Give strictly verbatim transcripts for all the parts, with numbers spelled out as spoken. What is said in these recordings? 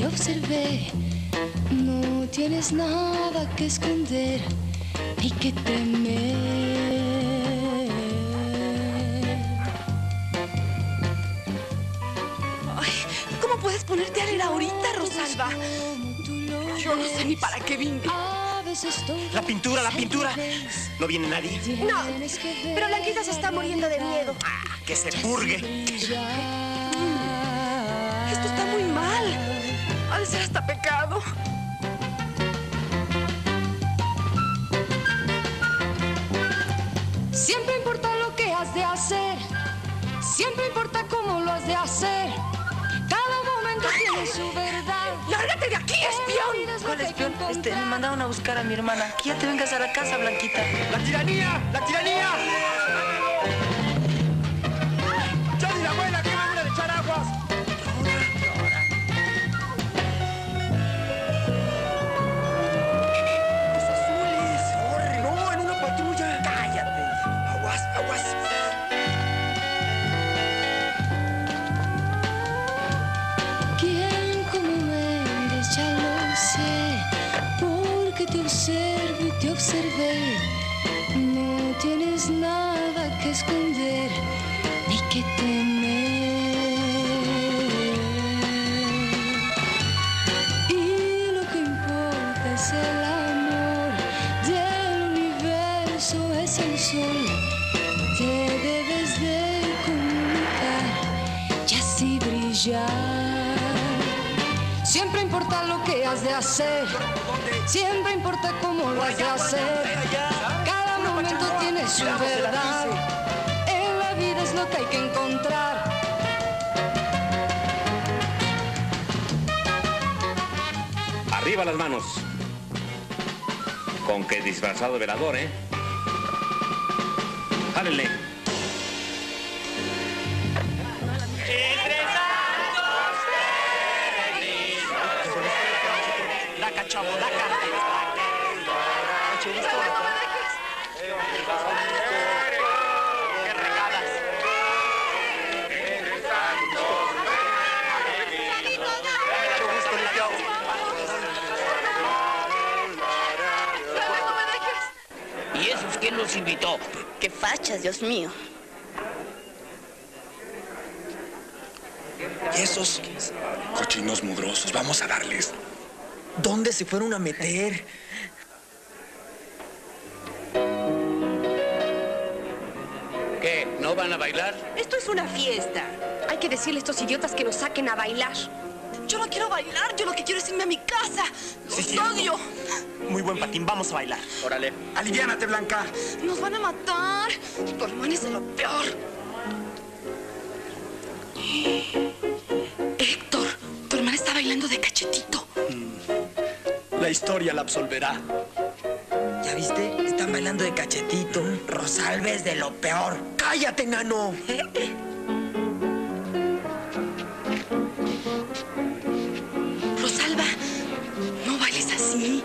te observé. No tienes nada que esconder ni que temer. Ay, ¿cómo puedes ponerte a leer ahorita, Rosalba? Yo no sé ni para qué vine. La pintura, la pintura. ¿No viene nadie? No, pero Blanquita se está muriendo de miedo. Ah, que se purgue. Esto está muy mal. Ha de ser hasta pecado. Siempre importa lo que has de hacer. Siempre importa cómo lo has de hacer. Cada momento tiene su verdad. ¡Lárgate de aquí, espión! ¿Cuál espión? Este, me mandaron a buscar a mi hermana. Que ya te vengas a la casa, Blanquita. ¡La tiranía! ¡La tiranía! ¡Johnny, la abuela, que me van a echar aguas! ¡Los azules! ¡Corre! ¡No, en una patrulla! ¡Cállate! ¡Aguas, aguas! Te observé, no tienes nada que esconder ni que temer. Y lo que importa es el amor del universo, es el sol. Te debes de comunicar y así brillar. Siempre importa lo que has de hacer. Siempre importa cómo lo has de hacer. Cada momento tiene su verdad. En la vida es lo que hay que encontrar. Arriba las manos. Con que disfrazado de velador, ¿eh? Jálenle. Chavo, la ¿y esos quién los invitó? ¡Qué fachas, Dios mío! ¿Y esos cochinos mugrosos? Vamos a darles. ¿Dónde se fueron a meter? ¿Qué? ¿No van a bailar? Esto es una fiesta. Hay que decirle a estos idiotas que nos saquen a bailar. Yo no quiero bailar, yo lo que quiero es irme a mi casa. ¡Los sí, odio! Muy buen patín, vamos a bailar. Órale. Aliviánate, Blanca. Nos van a matar. Tu hermano es de lo peor. Héctor, tu hermana está bailando de cachetito. La historia la absolverá. ¿Ya viste? Están bailando de cachetito. Rosalba es de lo peor. ¡Cállate, Nano! Rosalba, no bailes así.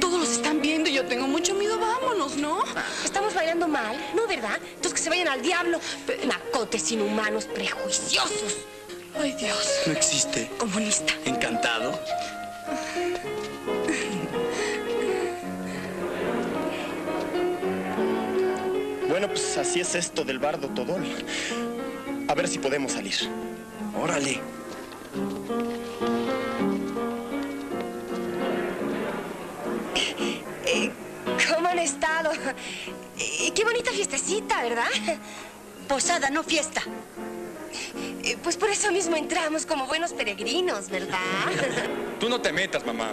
Todos los están viendo y yo tengo mucho miedo. Vámonos, ¿no? Estamos bailando mal, ¿no, verdad? Entonces que se vayan al diablo. Nacotes inhumanos, prejuiciosos. Ay, Dios. No existe. Comunista. Encantado. Bueno, pues así es esto del Bardo Thödol. A ver si podemos salir. Órale. ¿Cómo han estado? Qué bonita fiestecita, ¿verdad? Posada, no fiesta. Pues por eso mismo entramos como buenos peregrinos, ¿verdad? Tú no te metas, mamá.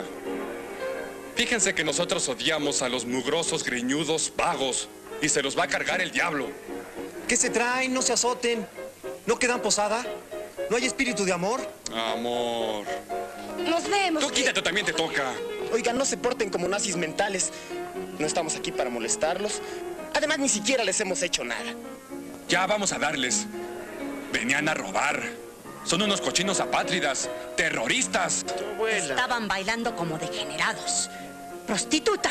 Fíjense que nosotros odiamos a los mugrosos, griñudos, vagos. Y se los va a cargar el diablo. ¿Qué se traen? No se azoten. ¿No quedan posada? ¿No hay espíritu de amor? Amor. Nos vemos. Tú quítate, también te toca. Oigan, no se porten como nazis mentales. No estamos aquí para molestarlos. Además, ni siquiera les hemos hecho nada. Ya vamos a darles. Venían a robar. Son unos cochinos apátridas. Terroristas. Estaban bailando como degenerados. Prostituta.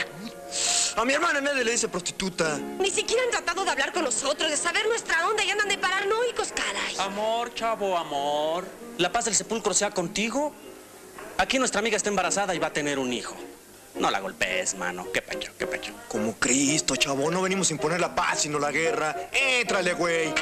A mi hermana nadie le dice prostituta. Ni siquiera han tratado de hablar con nosotros, de saber nuestra onda y andan de paranoicos, caray. Amor, chavo, amor. La paz del sepulcro sea contigo. Aquí nuestra amiga está embarazada y va a tener un hijo. No la golpees, mano. Qué pecho, qué pecho. Como Cristo, chavo. No venimos a imponer la paz, sino la guerra. ¡Éntrale, güey!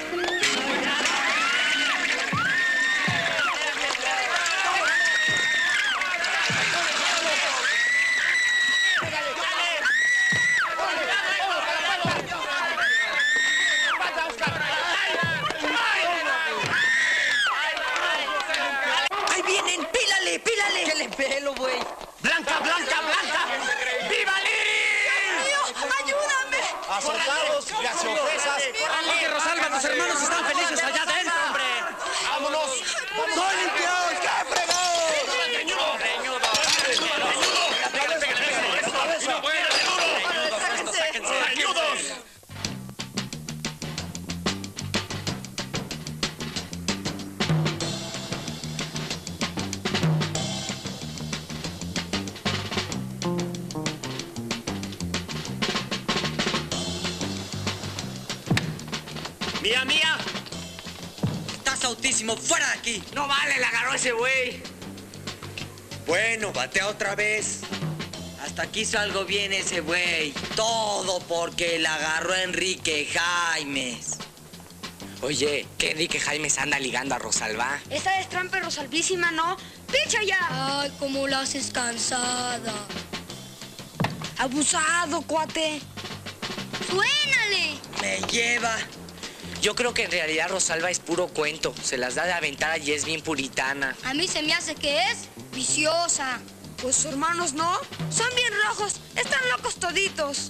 ¡Fuera de aquí! ¡No vale! ¡La agarró ese güey! Bueno, batea otra vez. Hasta aquí salgo bien ese güey. Todo porque la agarró Enrique Jaimes. Oye, que Enrique Jaimes anda ligando a Rosalba. Esa es trampa rosalvísima, ¿no? ¡Picha ya! Ay, cómo la haces cansada. Abusado, cuate. ¡Suénale! Me lleva... Yo creo que en realidad Rosalba es puro cuento. Se las da de aventada y es bien puritana. A mí se me hace que es viciosa. Pues sus hermanos no. Son bien rojos. Están locos toditos.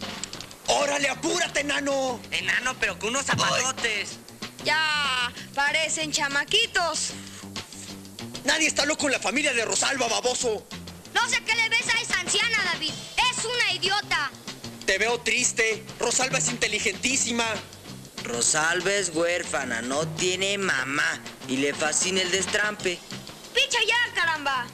¡Órale, apúrate, enano! Enano, pero con unos zapatotes. ¡Ay! Ya, parecen chamaquitos. Nadie está loco en la familia de Rosalba, baboso. No sé qué le ves a esa anciana, David. Es una idiota. Te veo triste. Rosalba es inteligentísima. Rosalba es huérfana, no tiene mamá y le fascina el destrampe. ¡Picha ya, caramba!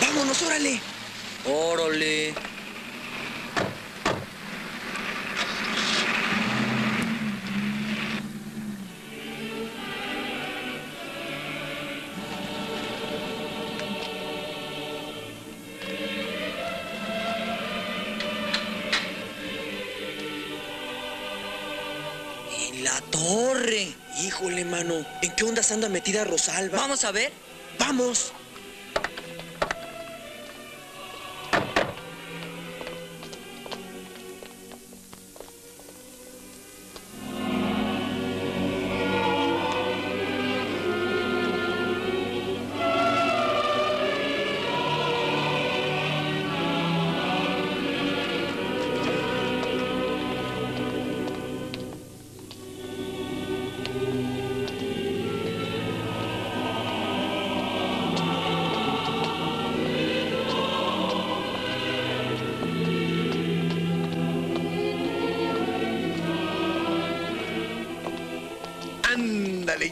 ¡Vámonos, órale! ¡Órale! Híjole, mano. ¿En qué onda se anda metida Rosalba? Vamos a ver. ¡Vamos!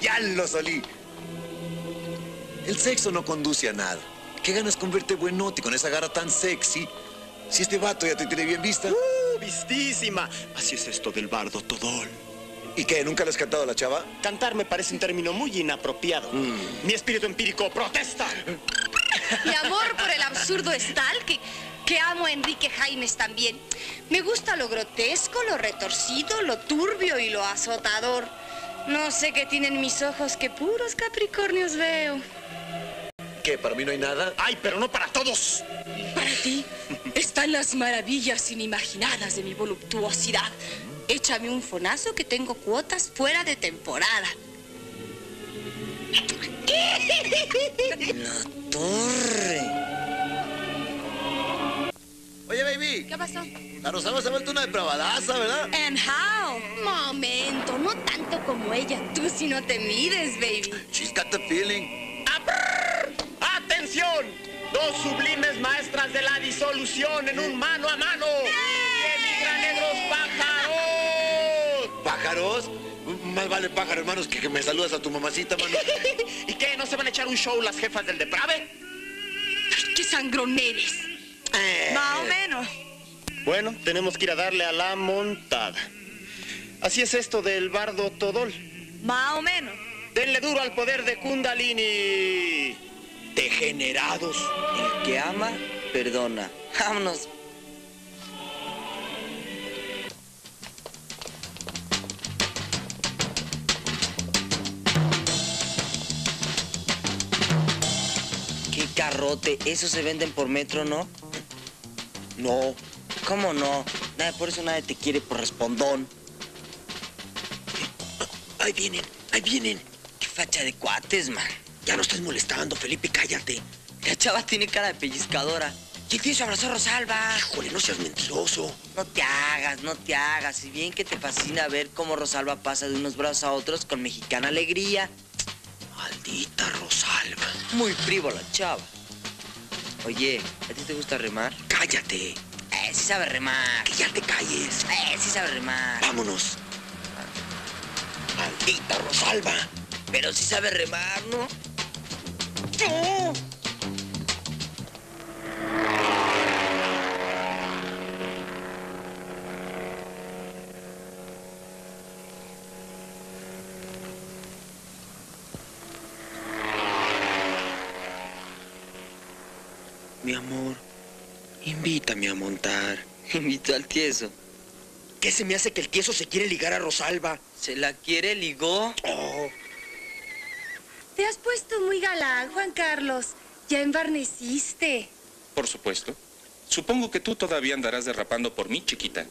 ¡Ya lo salí! El sexo no conduce a nada. ¿Qué ganas con verte buenote con esa garra tan sexy? Si este vato ya te tiene bien vista. ¡Uh, vistísima! Así es esto del Bardo Thödol. ¿Y qué? ¿Nunca le has cantado a la chava? Cantar me parece un término muy inapropiado. Mm. Mi espíritu empírico protesta. Mi amor por el absurdo es tal que... que amo a Enrique Jaimes también. Me gusta lo grotesco, lo retorcido, lo turbio y lo azotador. No sé qué tienen mis ojos, que puros capricornios veo. ¿Qué, para mí no hay nada? ¡Ay, pero no para todos! Para ti están las maravillas inimaginadas de mi voluptuosidad. Échame un fonazo que tengo cuotas fuera de temporada. ¡La torre! Oye, baby. ¿Qué pasó? La Rosalba se ha vuelto una depravadaza, ¿verdad? And how? Momento, no tanto como ella. Tú si no te mides, baby. She's got the feeling. ¡Atención! Dos sublimes maestras de la disolución en un mano a mano. ¡Emigran negros pájaros! ¿Pájaros? más vale pájaro, hermanos, que, que me saludas a tu mamacita, mano. ¿Y qué? ¿No se van a echar un show las jefas del Deprave? ¡Qué sangrón eres! Eh... Más o menos. Bueno, tenemos que ir a darle a la montada. Así es esto del Bardo Thödol. Más o menos. Denle duro al poder de Kundalini. Degenerados. El que ama, perdona. Vámonos. Qué carrote. Esos se venden por metro, ¿no? No. ¿Cómo no? Nada, por eso nadie te quiere por respondón. Ahí vienen, ahí vienen. Qué facha de cuates, man. Ya no estás molestando, Felipe, cállate. La chava tiene cara de pellizcadora. ¿Quién te hizo abrazar a Rosalba? Híjole, no seas mentiroso. No te hagas, no te hagas. Si bien que te fascina ver cómo Rosalba pasa de unos brazos a otros con mexicana alegría. Maldita Rosalba. Muy frívola, chava. Oye, ¿a ti te gusta remar? Cállate. Eh, sí sabe remar. Que ya te calles. Eh, sí sabe remar. Vámonos. Maldita Rosalba. Pero sí sabe remar, ¿no? ¡No! Mi amor, invítame a montar. Invito al tieso. ¿Qué se me hace que el tieso se quiere ligar a Rosalba? ¿Se la quiere ligó? Oh. Te has puesto muy galán, Juan Carlos. Ya embarneciste. Por supuesto. Supongo que tú todavía andarás derrapando por mí, chiquita.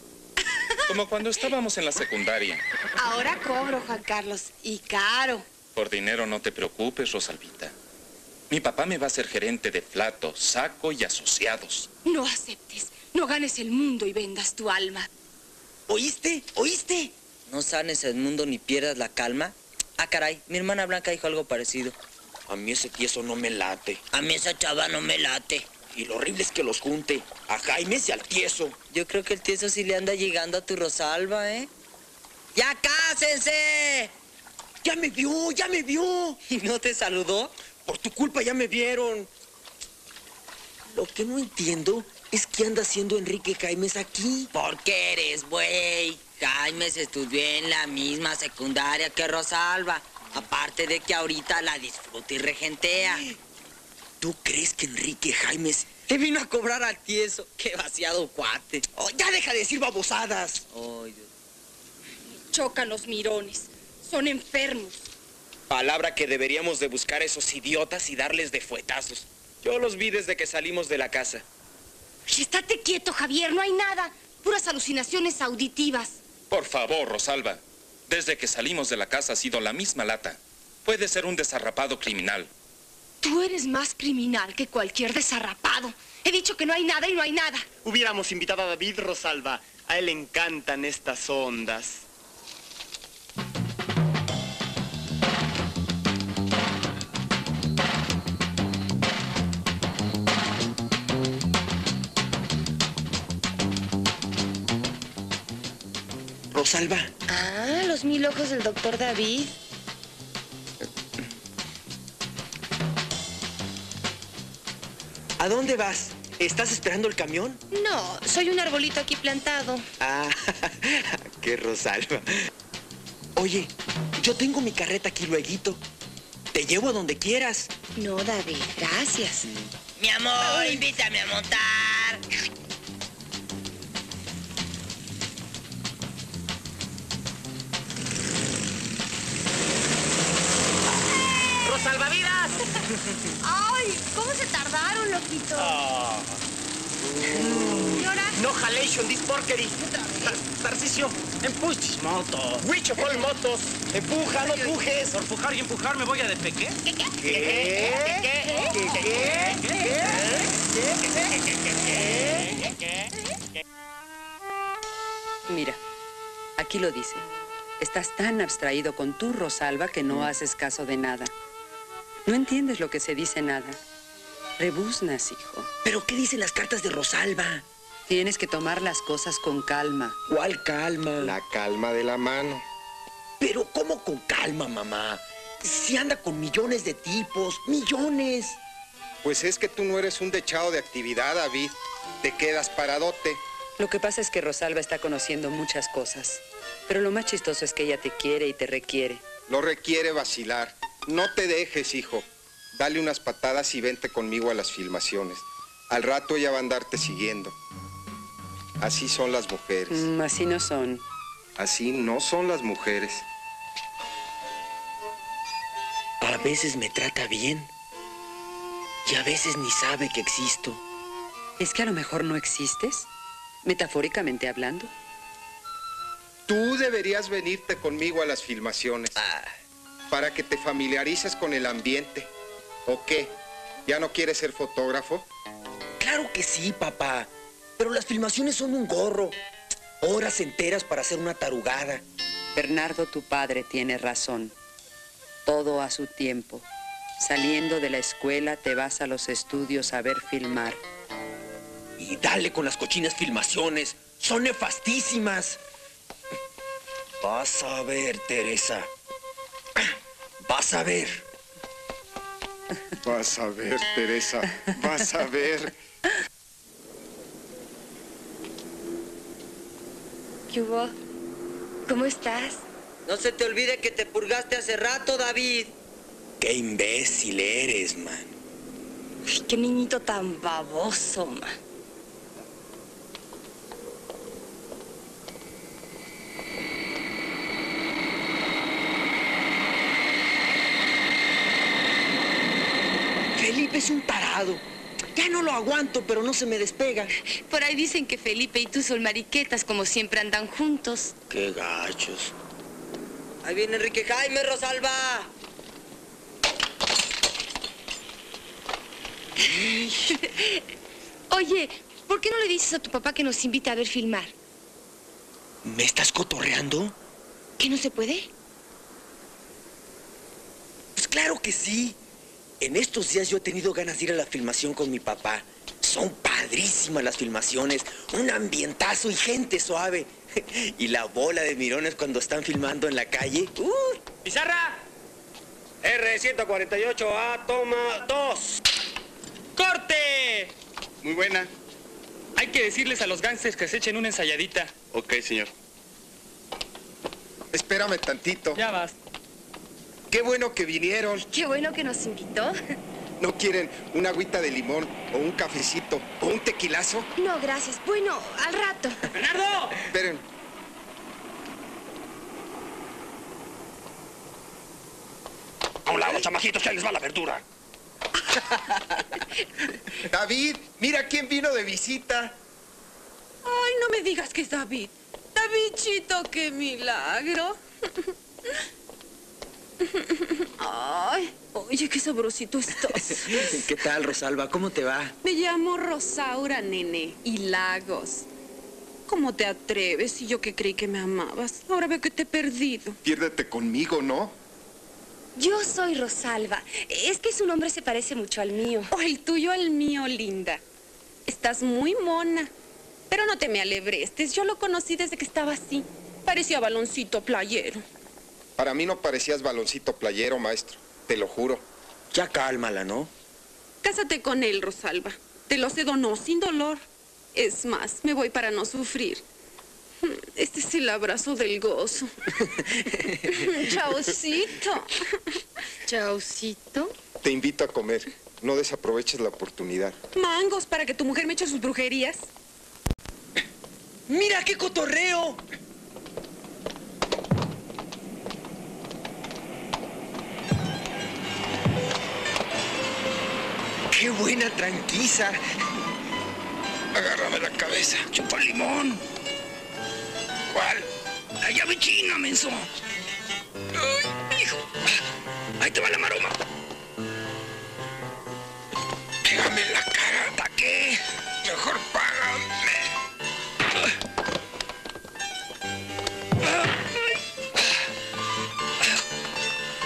Como cuando estábamos en la secundaria. Ahora cobro, Juan Carlos, y caro. Por dinero no te preocupes, Rosalbita. Mi papá me va a ser gerente de Flato, Saco y Asociados. No aceptes. No ganes el mundo y vendas tu alma. ¿Oíste? ¿Oíste? No sanes el mundo ni pierdas la calma. Ah, caray, mi hermana Blanca dijo algo parecido. A mí ese tieso no me late. A mí esa chava no me late. Y lo horrible es que los junte. A Jaimes y al tieso. Yo creo que el tieso sí le anda llegando a tu Rosalba, ¿eh? ¡Ya cásense! ¡Ya me vio! ¡Ya me vio! ¿Y no te saludó? Por tu culpa ya me vieron. Lo que no entiendo es qué anda haciendo Enrique Jaimes aquí. ¿Por qué eres, güey? Jaimes estudió en la misma secundaria que Rosalba. Aparte de que ahorita la disfruta y regentea. ¿Tú crees que Enrique Jaimes te vino a cobrar al tieso? ¡Qué vaciado cuate! Oh, ¡ya deja de decir babosadas! Oh, Dios. Chocan los mirones. Son enfermos. Palabra que deberíamos de buscar a esos idiotas y darles de fuetazos. Yo los vi desde que salimos de la casa. Estate quieto, Javier, no hay nada. Puras alucinaciones auditivas. Por favor, Rosalba. Desde que salimos de la casa ha sido la misma lata. Puede ser un desarrapado criminal. Tú eres más criminal que cualquier desarrapado. He dicho que no hay nada y no hay nada. Hubiéramos invitado a David, Rosalba. A él le encantan estas ondas. Rosalba. Ah, los mil ojos del doctor David. ¿A dónde vas? ¿Estás esperando el camión? No, soy un arbolito aquí plantado. Ah, qué Rosalba. Oye, yo tengo mi carreta aquí lueguito. Te llevo a donde quieras. No, David, gracias. Mi amor, ay, invítame a montar. ¡Salvavidas! ¡Ay! ¿Cómo se tardaron, loquito? Oh. Uh. ¿Y ahora? No jalation this porquery. Otra vez. Tarcicio, empujes motos. Wicho, pon motos. Empuja, no empujes. Por empujar y empujar me voy a defequé. ¿Qué? ¿Qué? ¿Qué? ¿Qué? ¿Qué? ¿Qué? ¿Qué? ¿Qué? Mira, aquí lo dice. Estás tan abstraído con tu Rosalba que no haces caso de nada. No entiendes lo que se dice nada. Rebuznas, hijo. ¿Pero qué dicen las cartas de Rosalba? Tienes que tomar las cosas con calma. ¿Cuál calma? La calma de la mano. Pero ¿cómo con calma, mamá? Si anda con millones de tipos, millones. Pues es que tú no eres un dechado de actividad, David. Te quedas paradote. Lo que pasa es que Rosalba está conociendo muchas cosas. Pero lo más chistoso es que ella te quiere y te requiere. Lo requiere vacilar. No te dejes, hijo. Dale unas patadas y vente conmigo a las filmaciones. Al rato ella va a andarte siguiendo. Así son las mujeres. Mm, así no son. Así no son las mujeres. A veces me trata bien. Y a veces ni sabe que existo. ¿Es que a lo mejor no existes? Metafóricamente hablando. Tú deberías venirte conmigo a las filmaciones. Ah. Para que te familiarices con el ambiente. ¿O qué? ¿Ya no quieres ser fotógrafo? Claro que sí, papá. Pero las filmaciones son un gorro. Horas enteras para hacer una tarugada. Bernardo, tu padre, tiene razón. Todo a su tiempo. Saliendo de la escuela, te vas a los estudios a ver filmar. Y dale con las cochinas filmaciones. Son nefastísimas. Vas a ver, Teresa. Vas a ver. Vas a ver, Teresa. Vas a ver. ¿Qué hubo? ¿Cómo estás? No se te olvide que te purgaste hace rato, David. Qué imbécil eres, man. Ay, qué niñito tan baboso, man. Felipe es un tarado. Ya no lo aguanto, pero no se me despega. Por ahí dicen que Felipe y tú son mariquetas, como siempre andan juntos. Qué gachos. Ahí viene Enrique Jaimes, Rosalba. Oye, ¿por qué no le dices a tu papá que nos invita a ver filmar? ¿Me estás cotorreando? ¿Que no se puede? Pues claro que sí. En estos días yo he tenido ganas de ir a la filmación con mi papá. Son padrísimas las filmaciones, un ambientazo y gente suave. Y la bola de mirones cuando están filmando en la calle. ¡Uh! ¡Pizarra! R ciento cuarenta y ocho A, toma dos. ¡Corte! Muy buena. Hay que decirles a los gángsters que se echen una ensayadita. Ok, señor. Espérame tantito. Ya vas. Qué bueno que vinieron. Qué bueno que nos invitó. ¿No quieren una agüita de limón o un cafecito o un tequilazo? No, gracias. Bueno, al rato. ¡Bernardo! Esperen. A un lado, chamajitos, que ahí les va la verdura. David, mira quién vino de visita. Ay, no me digas que es David. Davidchito, qué milagro. Ay, oye, qué sabrosito estás. ¿Qué tal, Rosalba? ¿Cómo te va? Me llamo Rosaura, nene, y Lagos. ¿Cómo te atreves? Y yo que creí que me amabas. Ahora veo que te he perdido. Piérdete conmigo, ¿no? Yo soy Rosalba. Es que su nombre se parece mucho al mío. O el tuyo al mío, linda. Estás muy mona. Pero no te me alebrestes. Yo lo conocí desde que estaba así. Parecía baloncito playero. Para mí no parecías baloncito playero, maestro. Te lo juro. Ya cálmala, ¿no? Cásate con él, Rosalba. Te lo cedo, no, sin dolor. Es más, me voy para no sufrir. Este es el abrazo del gozo. Chaucito. Chaucito. Te invito a comer. No desaproveches la oportunidad. Mangos, para que tu mujer me eche sus brujerías. ¡Mira qué cotorreo! ¡Qué buena tranquiza! Agárrame la cabeza. ¡Chupa limón! ¿Cuál? La llave china, menso. ¡Ay, hijo! Ahí te va la maroma. Pégame en la cara. ¿Para qué? Mejor págame.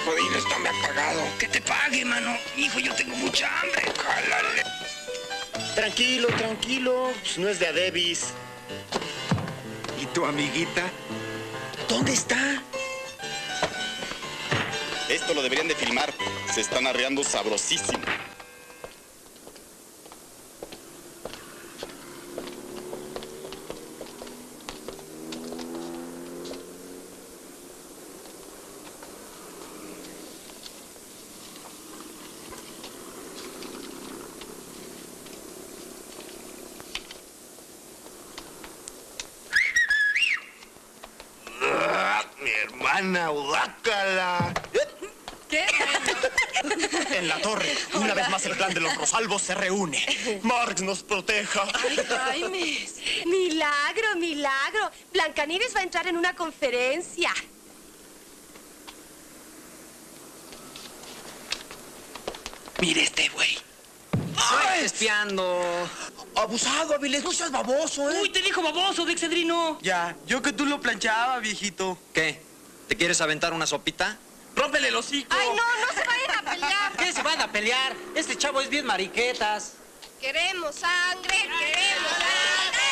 Jodido, está me apagado. Que te pague, mano. Hijo, yo tengo mucha hambre. Jálale. Tranquilo, tranquilo. Pues no es de adebis. ¿Y tu amiguita? ¿Dónde está? Esto lo deberían de filmar. Se están arreando sabrosísimo. ¿Qué? En la torre, una vez más el clan de los Rosalbos se reúne. Marx nos proteja. Ay, Jaimes. Milagro, milagro. Blancanieves va a entrar en una conferencia. Mire este güey. ¡Ay! Espiando. Abusado, Avilés, no seas baboso, ¿eh? Uy, te dijo baboso, Dexedrino. Ya, yo que tú lo planchaba, viejito. ¿Qué? ¿Te quieres aventar una sopita? ¡Rómpele el hocico! ¡Ay, no! ¡No se vayan a pelear! ¿Qué se van a pelear? Este chavo es bien mariquetas. ¡Queremos sangre! ¡Queremos sangre!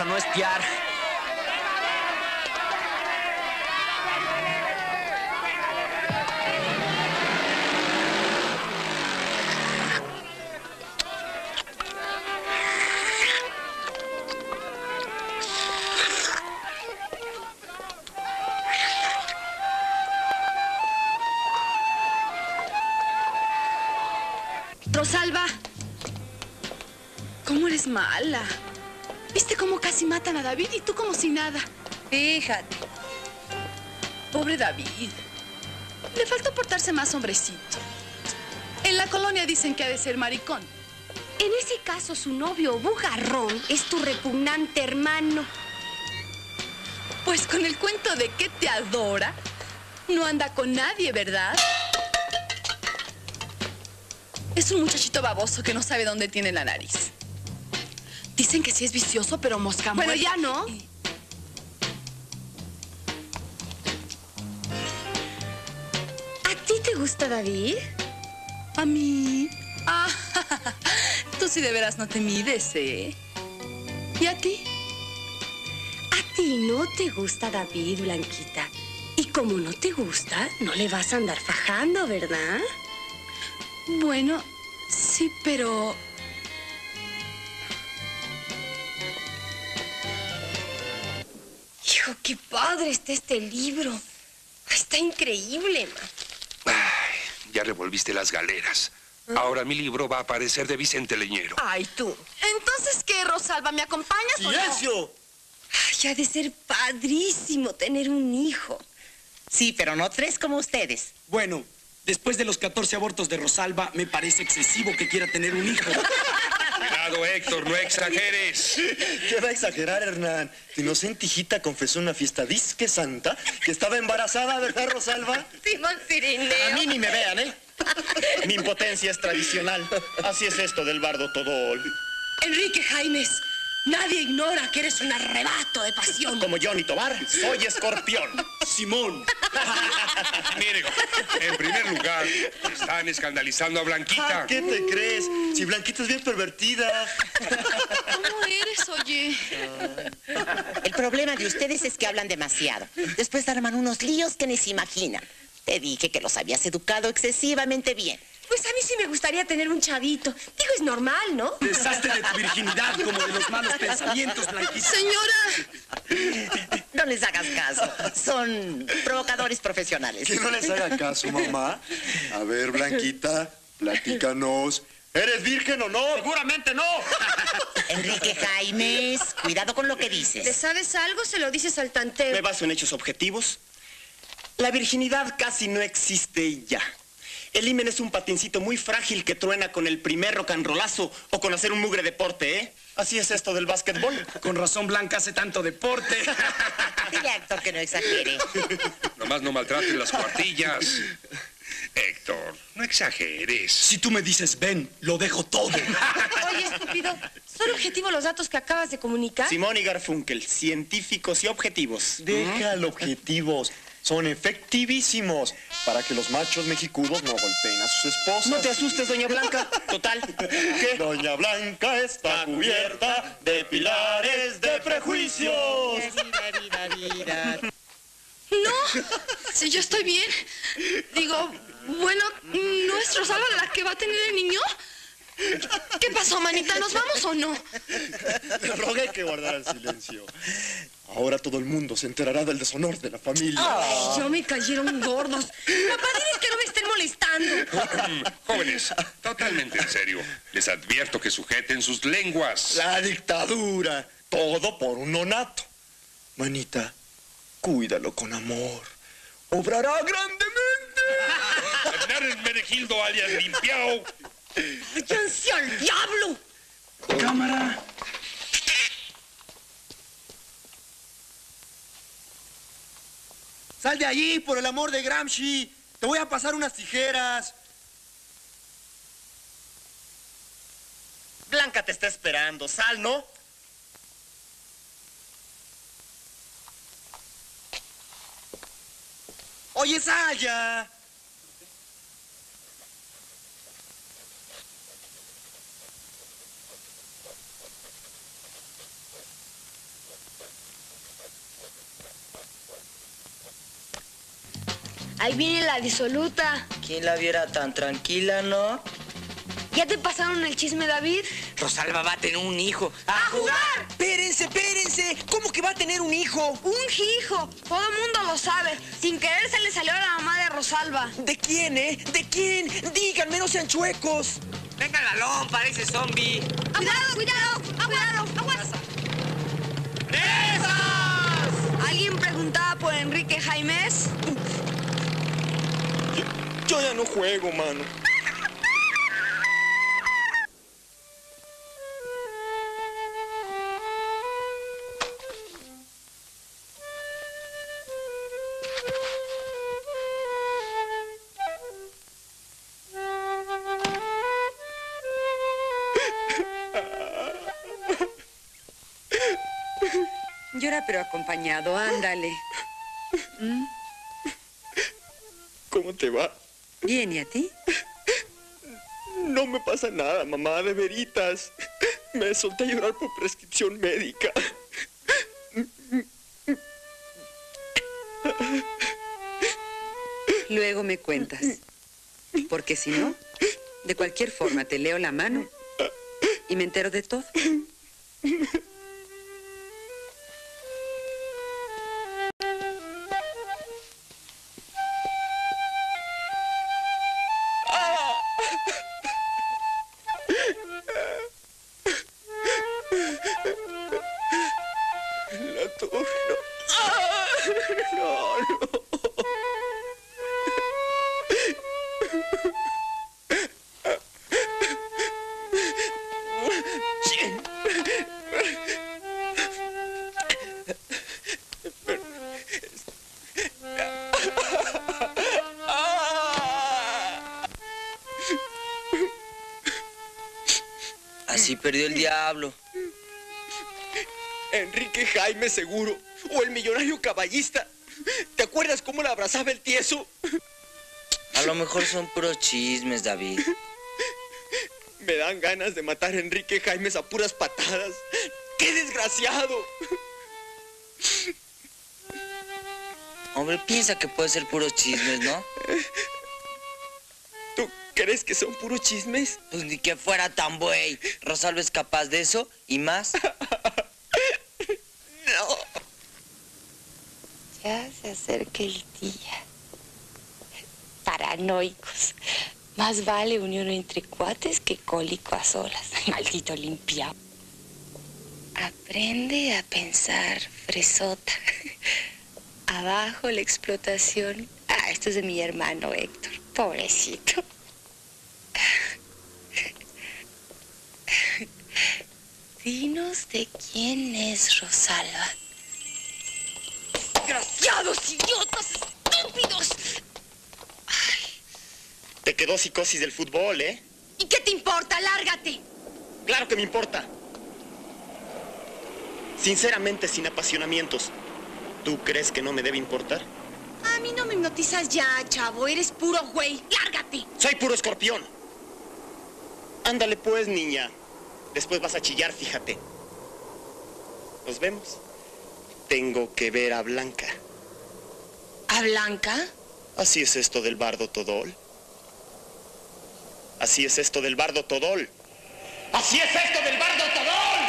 A no espiar. Rosalba, ¿cómo eres mala? ¿Viste cómo casi matan a David y tú como si nada? Fíjate. Pobre David. Le falta portarse más hombrecito. En la colonia dicen que ha de ser maricón. En ese caso, su novio bugarrón es tu repugnante hermano. Pues con el cuento de que te adora, no anda con nadie, ¿verdad? Es un muchachito baboso que no sabe dónde tiene la nariz. Dicen que sí es vicioso, pero mosca muerta. Bueno, ya no. ¿A ti te gusta David? ¿A mí? Ah, tú sí de veras no te mides, ¿eh? ¿Y a ti? A ti no te gusta David, Blanquita. Y como no te gusta, no le vas a andar fajando, ¿verdad? Bueno, sí, pero... ¡Qué padre está este libro! ¡Está increíble, ma! Ay, ya revolviste las galeras. ¿Ah? Ahora mi libro va a aparecer de Vicente Leñero. ¡Ay, tú! ¿Entonces qué, Rosalba? ¿Me acompañas? ¡Silencio! O no? Ay, ha de ser padrísimo tener un hijo. Sí, pero no tres como ustedes. Bueno, después de los catorce abortos de Rosalba, me parece excesivo que quiera tener un hijo. Cuidado, Héctor, no exageres. ¿Qué va a exagerar, Hernán? Tu inocente hijita confesó en una fiesta disque santa que estaba embarazada, ¿verdad, Rosalba? Simón Cirineo. A mí ni me vean, ¿eh? Mi impotencia es tradicional. Así es esto del Bardo Thödol. Enrique Jaimes, nadie ignora que eres un arrebato de pasión. Como Johnny Tobar, soy escorpión. Simón. Miren, en primer lugar, están escandalizando a Blanquita. Ah, ¿qué te crees? Si Blanquita es bien pervertida. ¿Cómo eres, oye? El problema de ustedes es que hablan demasiado. Después arman unos líos que ni se imaginan. Te dije que los habías educado excesivamente bien. Pues a mí sí me gustaría tener un chavito. Digo, es normal, ¿no? Deshazte de tu virginidad como de los malos pensamientos, Blanquita. ¡Señora! No les hagas caso. Son provocadores profesionales. Que no les haga caso, mamá. A ver, Blanquita, platícanos. ¿Eres virgen o no? ¡Seguramente no! Enrique Jaimes, cuidado con lo que dices. ¿Le sabes algo? Se lo dices al tanteo. Me baso en hechos objetivos. La virginidad casi no existe y ya. El himen es un patincito muy frágil que truena con el primer rocanrolazo o con hacer un mugre deporte, ¿eh? Así es esto del básquetbol. Con razón Blanca hace tanto deporte. Dile a Héctor que no exagere. Nomás no maltrates las cuartillas. Héctor, no exageres. Si tú me dices ven, lo dejo todo. Oye, estúpido, ¿son objetivos los datos que acabas de comunicar? Simón y Garfunkel, científicos y objetivos. Déjalo, ¿Mm? objetivos. Son efectivísimos para que los machos mexicudos no golpeen a sus esposas. No te asustes, doña Blanca. Total. ¿Qué? Doña Blanca está cubierta de pilares de prejuicios. No, si yo estoy bien. Digo, bueno, ¿no es Rosalba la que va a tener el niño? ¿Qué pasó, manita? ¿Nos vamos o no? Le rogué que guardara el silencio. Ahora todo el mundo se enterará del deshonor de la familia. Ay, yo me cayeron gordos. Papá, diles que no me estén molestando. Jóvenes, totalmente en serio. Les advierto que sujeten sus lenguas. La dictadura. Todo por un nonato. Manita, cuídalo con amor. Obrará grandemente. Hernán Meregildo, alias Limpiao. ¡Váyanse al diablo! Cámara. ¡Sal de allí, por el amor de Gramsci! ¡Te voy a pasar unas tijeras! Blanca te está esperando. Sal, ¿no? ¡Oye, sal ya! Ahí viene la disoluta. ¿Quién la viera tan tranquila, no? ¿Ya te pasaron el chisme, David? Rosalba va a tener un hijo. ¡A, ¡A jugar! jugar! ¡Pérense, pérense! ¿Cómo que va a tener un hijo? ¡Un hijo! Todo el mundo lo sabe. Sin querer se le salió a la mamá de Rosalba. ¿De quién, eh? ¿De quién? Díganme, no sean chuecos. Venga al balón, parece zombie. ¡Cuidado, cuidado! ¡Cuidado! ¡Aguas! ¡Presas! ¿Alguien preguntaba por Enrique Jaimes? Yo ya no juego, mano. Llora pero acompañado, ándale. ¿Mm? ¿Cómo te va? Bien, ¿y a ti? No me pasa nada, mamá, de veritas. Me solté a llorar por prescripción médica. Luego me cuentas. Porque si no, de cualquier forma te leo la mano y me entero de todo. Así perdió el diablo. Enrique Jaimes seguro, o el millonario caballista. ¿Te acuerdas cómo la abrazaba el tieso? A lo mejor son puros chismes, David. Me dan ganas de matar a Enrique Jaimes a puras patadas. ¡Qué desgraciado! Hombre, piensa que puede ser puros chismes, ¿no? ¿Tú crees que son puros chismes? Pues ni que fuera tan buey. Rosalba es capaz de eso y más. Se acerca el día. Paranoicos. Más vale unión entre cuates que cólico a solas. Maldito Limpiao. Aprende a pensar, fresota. Abajo la explotación. Ah, esto es de mi hermano Héctor. Pobrecito. Dinos de quién es Rosalba. ¡Desgraciados, idiotas, estúpidos! Ay. Te quedó psicosis del fútbol, ¿eh? ¿Y qué te importa? ¡Lárgate! ¡Claro que me importa! Sinceramente, sin apasionamientos, ¿tú crees que no me debe importar? A mí no me hipnotizas ya, chavo. Eres puro güey. ¡Lárgate! ¡Soy puro escorpión! Ándale pues, niña. Después vas a chillar, fíjate. Nos vemos. Tengo que ver a Blanca. ¿A Blanca? Así es esto del Bardo Thödol. Así es esto del Bardo Thödol. ¡Así es esto del Bardo Thödol!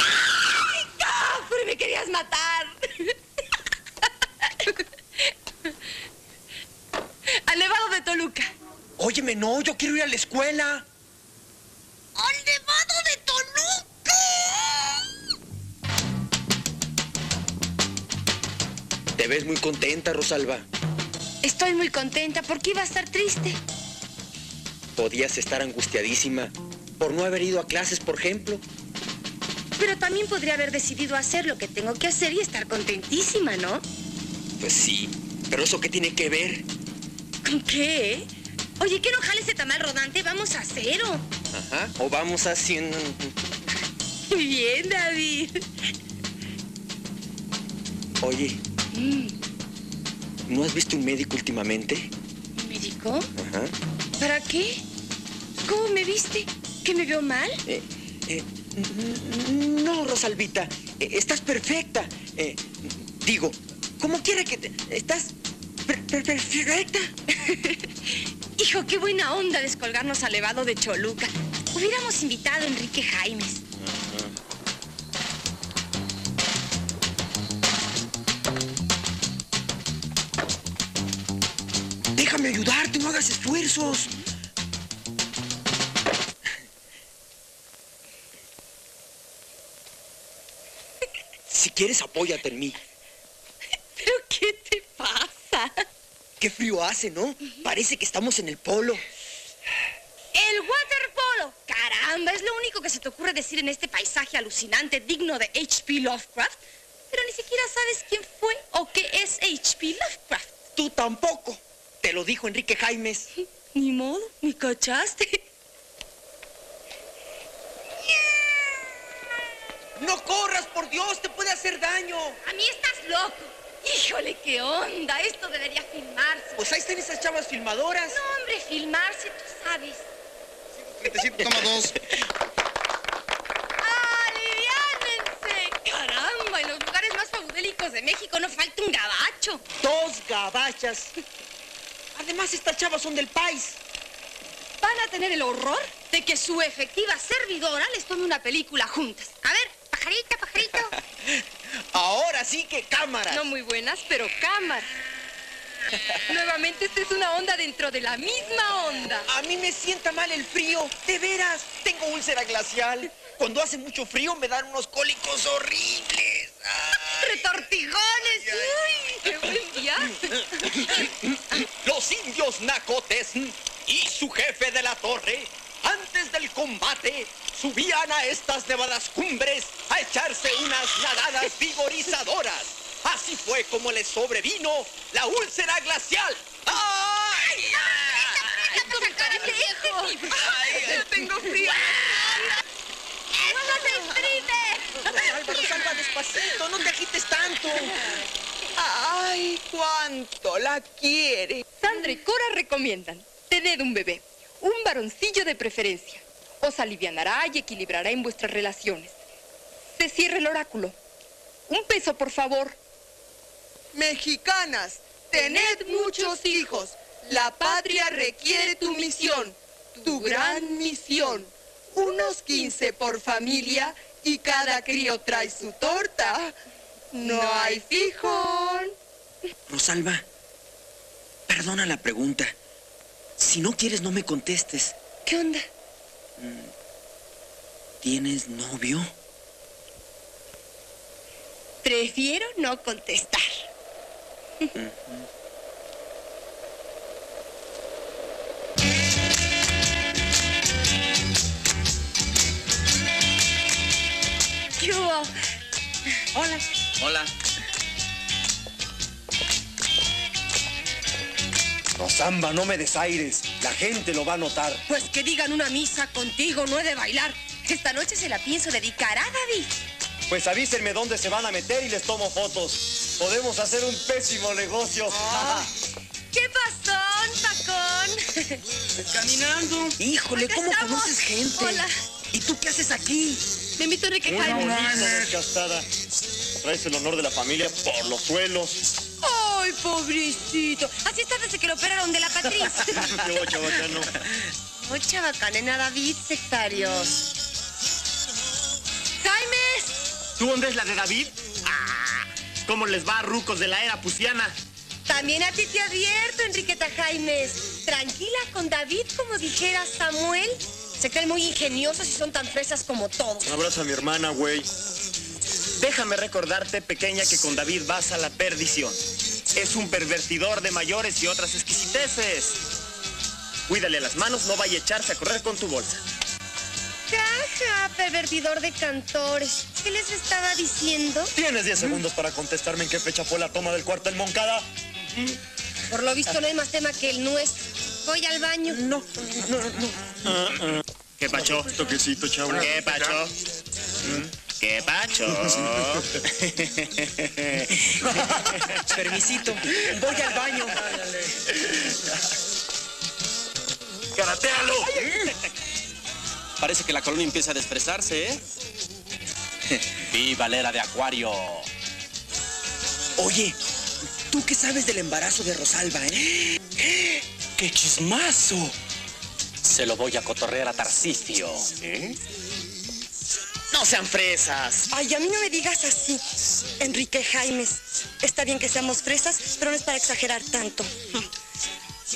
¡Ay, cafre! ¡Me querías matar! Al Nevado de Toluca. Óyeme, no, yo quiero ir a la escuela. ¡Al Nevado de Toluca! Te ves muy contenta, Rosalba. Estoy muy contenta. ¿Por qué iba a estar triste? Podías estar angustiadísima por no haber ido a clases, por ejemplo. Pero también podría haber decidido hacer lo que tengo que hacer y estar contentísima, ¿no? Pues sí, pero ¿eso qué tiene que ver? ¿Con qué? Oye, ¿qué no jale ese tamal rodante? Vamos a cero. Ajá, o vamos a cien. Muy bien, David. Oye, mm. ¿no has visto un médico últimamente? ¿Un médico? Ajá. ¿Para qué? ¿Cómo me viste? ¿Que me veo mal? Eh, eh, no, Rosalbita, eh, estás perfecta. Eh, digo, como quiera que te, estás... perfecta. Hijo, qué buena onda descolgarnos al Nevado de Toluca. Hubiéramos invitado a Enrique Jaimes. Uh-huh. Déjame ayudarte, no hagas esfuerzos. Si quieres, apóyate en mí. ¿Pero qué te pasa? Qué frío hace, ¿no? Parece que estamos en el polo. ¡El waterpolo! ¡Caramba! Es lo único que se te ocurre decir en este paisaje alucinante digno de H P Lovecraft. Pero ni siquiera sabes quién fue o qué es H P Lovecraft. Tú tampoco. Te lo dijo Enrique Jaimes. Ni modo, me cachaste. ¡No corras, por Dios! ¡Te puede hacer daño! ¡A mí estás loco! ¡Híjole, qué onda! Esto debería filmarse. Pues ahí están esas chavas filmadoras. No, hombre, filmarse, tú sabes. treinta y cinco coma dos. ¡Aliviánense! ¡Caramba! En los lugares más fabudélicos de México no falta un gabacho. Dos gabachas. Además, estas chavas son del país. Van a tener el horror de que su efectiva servidora les tome una película juntas. A ver, pajarito, pajarito. Ahora sí que cámaras. No muy buenas, pero cámaras. Nuevamente esta es una onda dentro de la misma onda. A mí me sienta mal el frío, de veras. Tengo úlcera glacial. Cuando hace mucho frío me dan unos cólicos horribles. Ay. ¡Retortijones! ¡Uy! ¡Qué buen día! Los indios nacotes y su jefe de la torre, antes del combate, subían a estas nevadas cumbres a echarse unas nadadas vigorizadoras. Así fue como les sobrevino la úlcera glacial. ¡Ay! ¡Yo tengo frío! ¡Eso te estrite! Álvaro, salva despacito, no te agites tanto. ¡Ay, cuánto la quiere! Sandra y Cora recomiendan tener un bebé. Un varoncillo de preferencia. Os alivianará y equilibrará en vuestras relaciones. Se cierra el oráculo. Un peso, por favor. Mexicanas, tened muchos hijos. La patria requiere tu misión, tu gran misión. Unos quince por familia y cada crío trae su torta. No hay fijón. Rosalba, perdona la pregunta. Si no quieres, no me contestes. ¿Qué onda? ¿Tienes novio? Prefiero no contestar. Uh-huh. ¿Qué hubo? Hola. Hola. Rosalba, no me desaires. La gente lo va a notar. Pues que digan una misa contigo, no he de bailar. Esta noche se la pienso dedicar a David. Pues avísenme dónde se van a meter y les tomo fotos. Podemos hacer un pésimo negocio. Oh. ¡Qué pasón, Pacón! Caminando. Híjole, ¿cómo estamos? Conoces gente? Hola. ¿Y tú qué haces aquí? Me invito a Enrique Jaimes. Traes el honor de la familia por los suelos. ¡Ay, pobrecito! Así está desde que lo operaron de la Patriz. ¡Qué chabacano! Mucha bacanena, David, sectarios. ¡Jaimes! ¿Tú dónde es la de David? ¡Ah! ¿Cómo les va a rucos de la era pusiana? También a ti te advierto, Enriqueta Jaimes. Tranquila con David, como dijera Samuel. Se creen muy ingeniosos y son tan fresas como todos. Un abrazo a mi hermana, güey. Déjame recordarte, pequeña, que con David vas a la perdición. Es un pervertidor de mayores y otras exquisiteces. Cuídale las manos, no vaya a echarse a correr con tu bolsa. ¡Caja, pervertidor de cantores! ¿Qué les estaba diciendo? Tienes diez segundos para contestarme en qué fecha fue la toma del cuartel Moncada. Por lo visto no hay más tema que el nuestro. Voy al baño. No, no, no. ¿Qué pacho? Toquecito, chavo. ¿Qué pacho? ¿Qué pacho? Permisito. Voy al baño. ¡Caratealo! Parece que la colonia empieza a despresarse, ¿eh? ¡Vi Valera de Acuario! Oye, ¿tú qué sabes del embarazo de Rosalba, eh? ¡Qué chismazo! Se lo voy a cotorrear a Tarcicio. ¿Eh? ¡No sean fresas! Ay, a mí no me digas así, Enrique Jaimes. Está bien que seamos fresas, pero no es para exagerar tanto.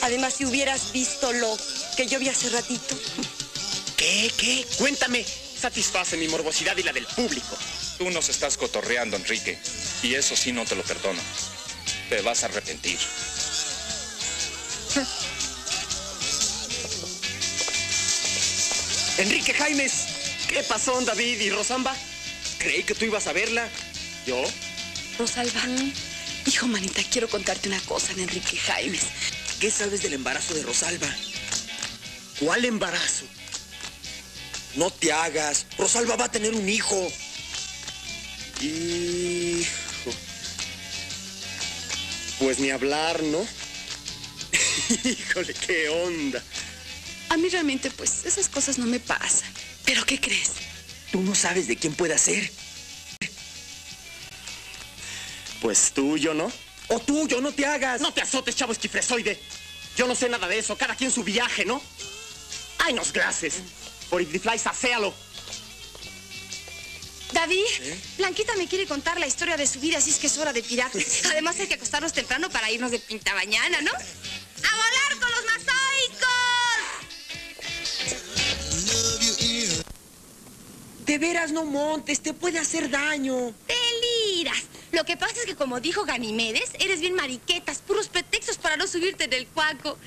Además, si hubieras visto lo que yo vi hace ratito. ¿Qué? ¿Qué? Cuéntame. Satisface mi morbosidad y la del público. Tú nos estás cotorreando, Enrique. Y eso sí no te lo perdono. Te vas a arrepentir. Enrique Jaimes, ¿qué pasó, David y Rosalba? Creí que tú ibas a verla. ¿Yo? Rosalba, hijo manita, quiero contarte una cosa de Enrique Jaimes. ¿Qué sabes del embarazo de Rosalba? ¿Cuál embarazo? No te hagas. Rosalba va a tener un hijo. Hijo. Pues ni hablar, ¿no? Híjole, qué onda. A mí realmente, pues, esas cosas no me pasan. ¿Pero qué crees? Tú no sabes de quién pueda ser. Pues tuyo, ¿no? O tuyo, no te hagas. No te azotes, chavo esquifresoide. Yo no sé nada de eso. Cada quien su viaje, ¿no? ¡Ay, nos gracias! Por Ifdifly, sacéalo. David, ¿Eh? Blanquita me quiere contar la historia de su vida, así es que es hora de pirar. Además hay que acostarnos temprano para irnos de pinta mañana, ¿no? ¡A volar con los masoicos! De veras no montes, te puede hacer daño. ¡Deliras! Lo que pasa es que como dijo Ganimedes, eres bien mariquetas, puros pretextos para no subirte en el cuaco.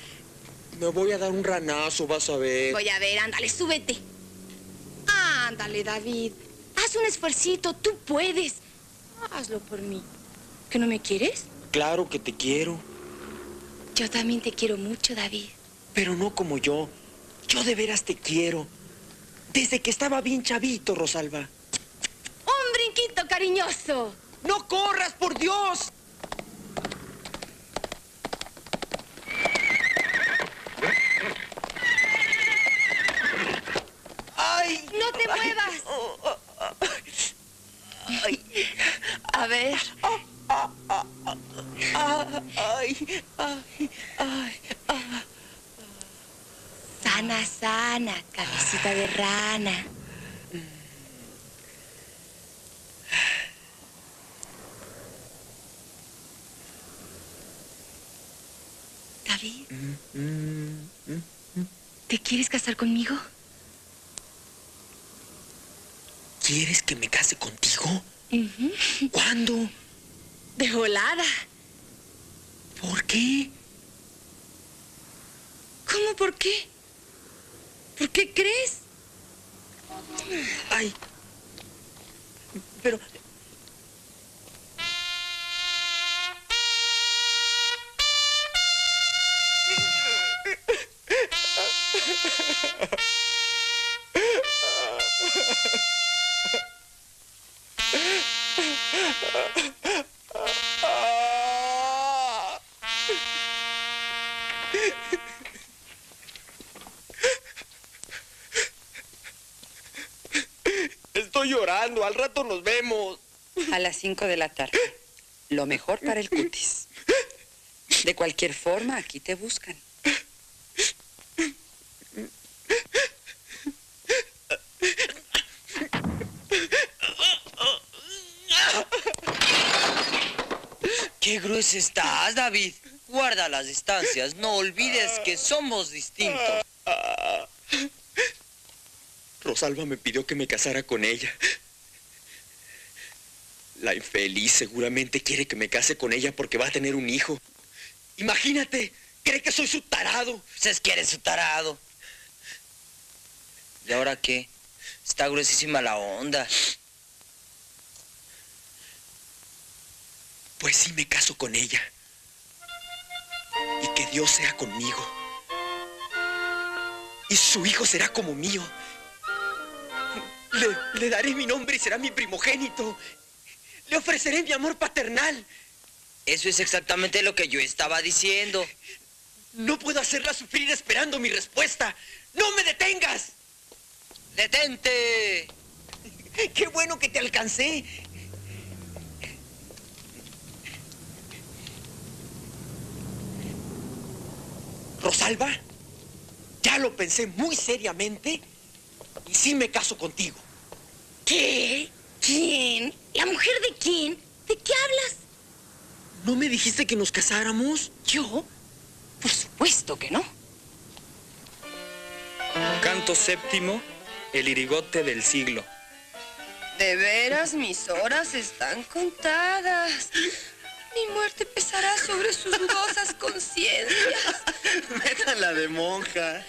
Me voy a dar un ranazo, vas a ver. Voy a ver, ándale, súbete. Ándale, David. Haz un esfuercito, tú puedes. Hazlo por mí. ¿Que no me quieres? Claro que te quiero. Yo también te quiero mucho, David. Pero no como yo. Yo de veras te quiero. Desde que estaba bien chavito, Rosalba. ¡Un brinquito cariñoso! ¡No corras, por Dios! ¡No te muevas! Ay, a ver. Ay, ay, ay. Sana, sana, cabecita de rana. David, ¿te quieres casar conmigo? ¿Quieres que me case contigo? Uh-huh. ¿Cuándo? De volada. ¿Por qué? ¿Cómo por qué? ¿Por qué crees? Ay. Pero... Estoy llorando, al rato nos vemos. A las cinco de la tarde. Lo mejor para el cutis. De cualquier forma, aquí te buscan. ¡Qué grueso estás, David! Guarda las distancias, no olvides que somos distintos. Rosalba me pidió que me casara con ella. La infeliz seguramente quiere que me case con ella porque va a tener un hijo. ¡Imagínate! ¡Cree que soy su tarado! ¡Ustedes quieren su tarado! ¿Y ahora qué? Está gruesísima la onda. Pues sí me caso con ella. Y que Dios sea conmigo. Y su hijo será como mío. Le, le daré mi nombre y será mi primogénito. Le ofreceré mi amor paternal. Eso es exactamente lo que yo estaba diciendo. No puedo hacerla sufrir esperando mi respuesta. ¡No me detengas! ¡Detente! ¡Qué bueno que te alcancé! Rosalba, ya lo pensé muy seriamente y sí me caso contigo. ¿Qué? ¿Quién? ¿La mujer de quién? ¿De qué hablas? ¿No me dijiste que nos casáramos? ¿Yo? Por supuesto que no. Canto séptimo, el irigote del siglo. De veras, mis horas están contadas. Mi muerte pesará sobre sus dudosas conciencias. Métala de monja.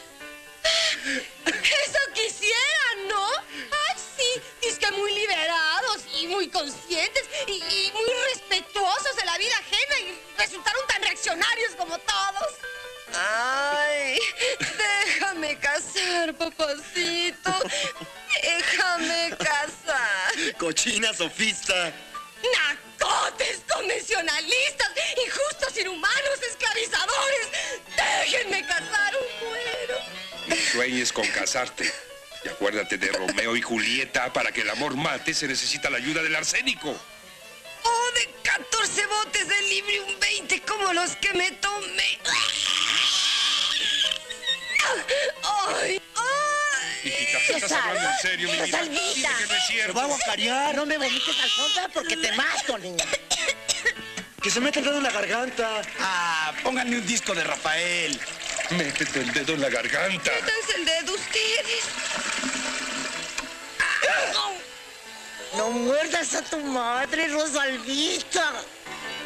Eso quisieran, ¿no? Ay, sí, es que muy liberados y muy conscientes y, y muy respetuosos de la vida ajena y resultaron tan reaccionarios como todos. Ay, déjame casar, papacito. Déjame casar. Cochina sofista. ¡Nacotes, convencionalistas, injustos, inhumanos, esclavizadores! ¡Déjenme casar o muero! No sueñes con casarte. Y acuérdate de Romeo y Julieta. Para que el amor mate se necesita la ayuda del arsénico. ¡Oh, de catorce botes de Librium veinte como los que me tomé! ¡Ay! Hijita, ¿te estás hablando en serio, mi vida? Dime que no es cierto. Te vamos a cariar, no me vomites al sombra porque te mato, niña. Que se meta el dedo en la garganta. Ah, pónganme un disco de Rafael. Métete el dedo en la garganta. Métanse el dedo ustedes. No muerdas a tu madre, Rosalbita.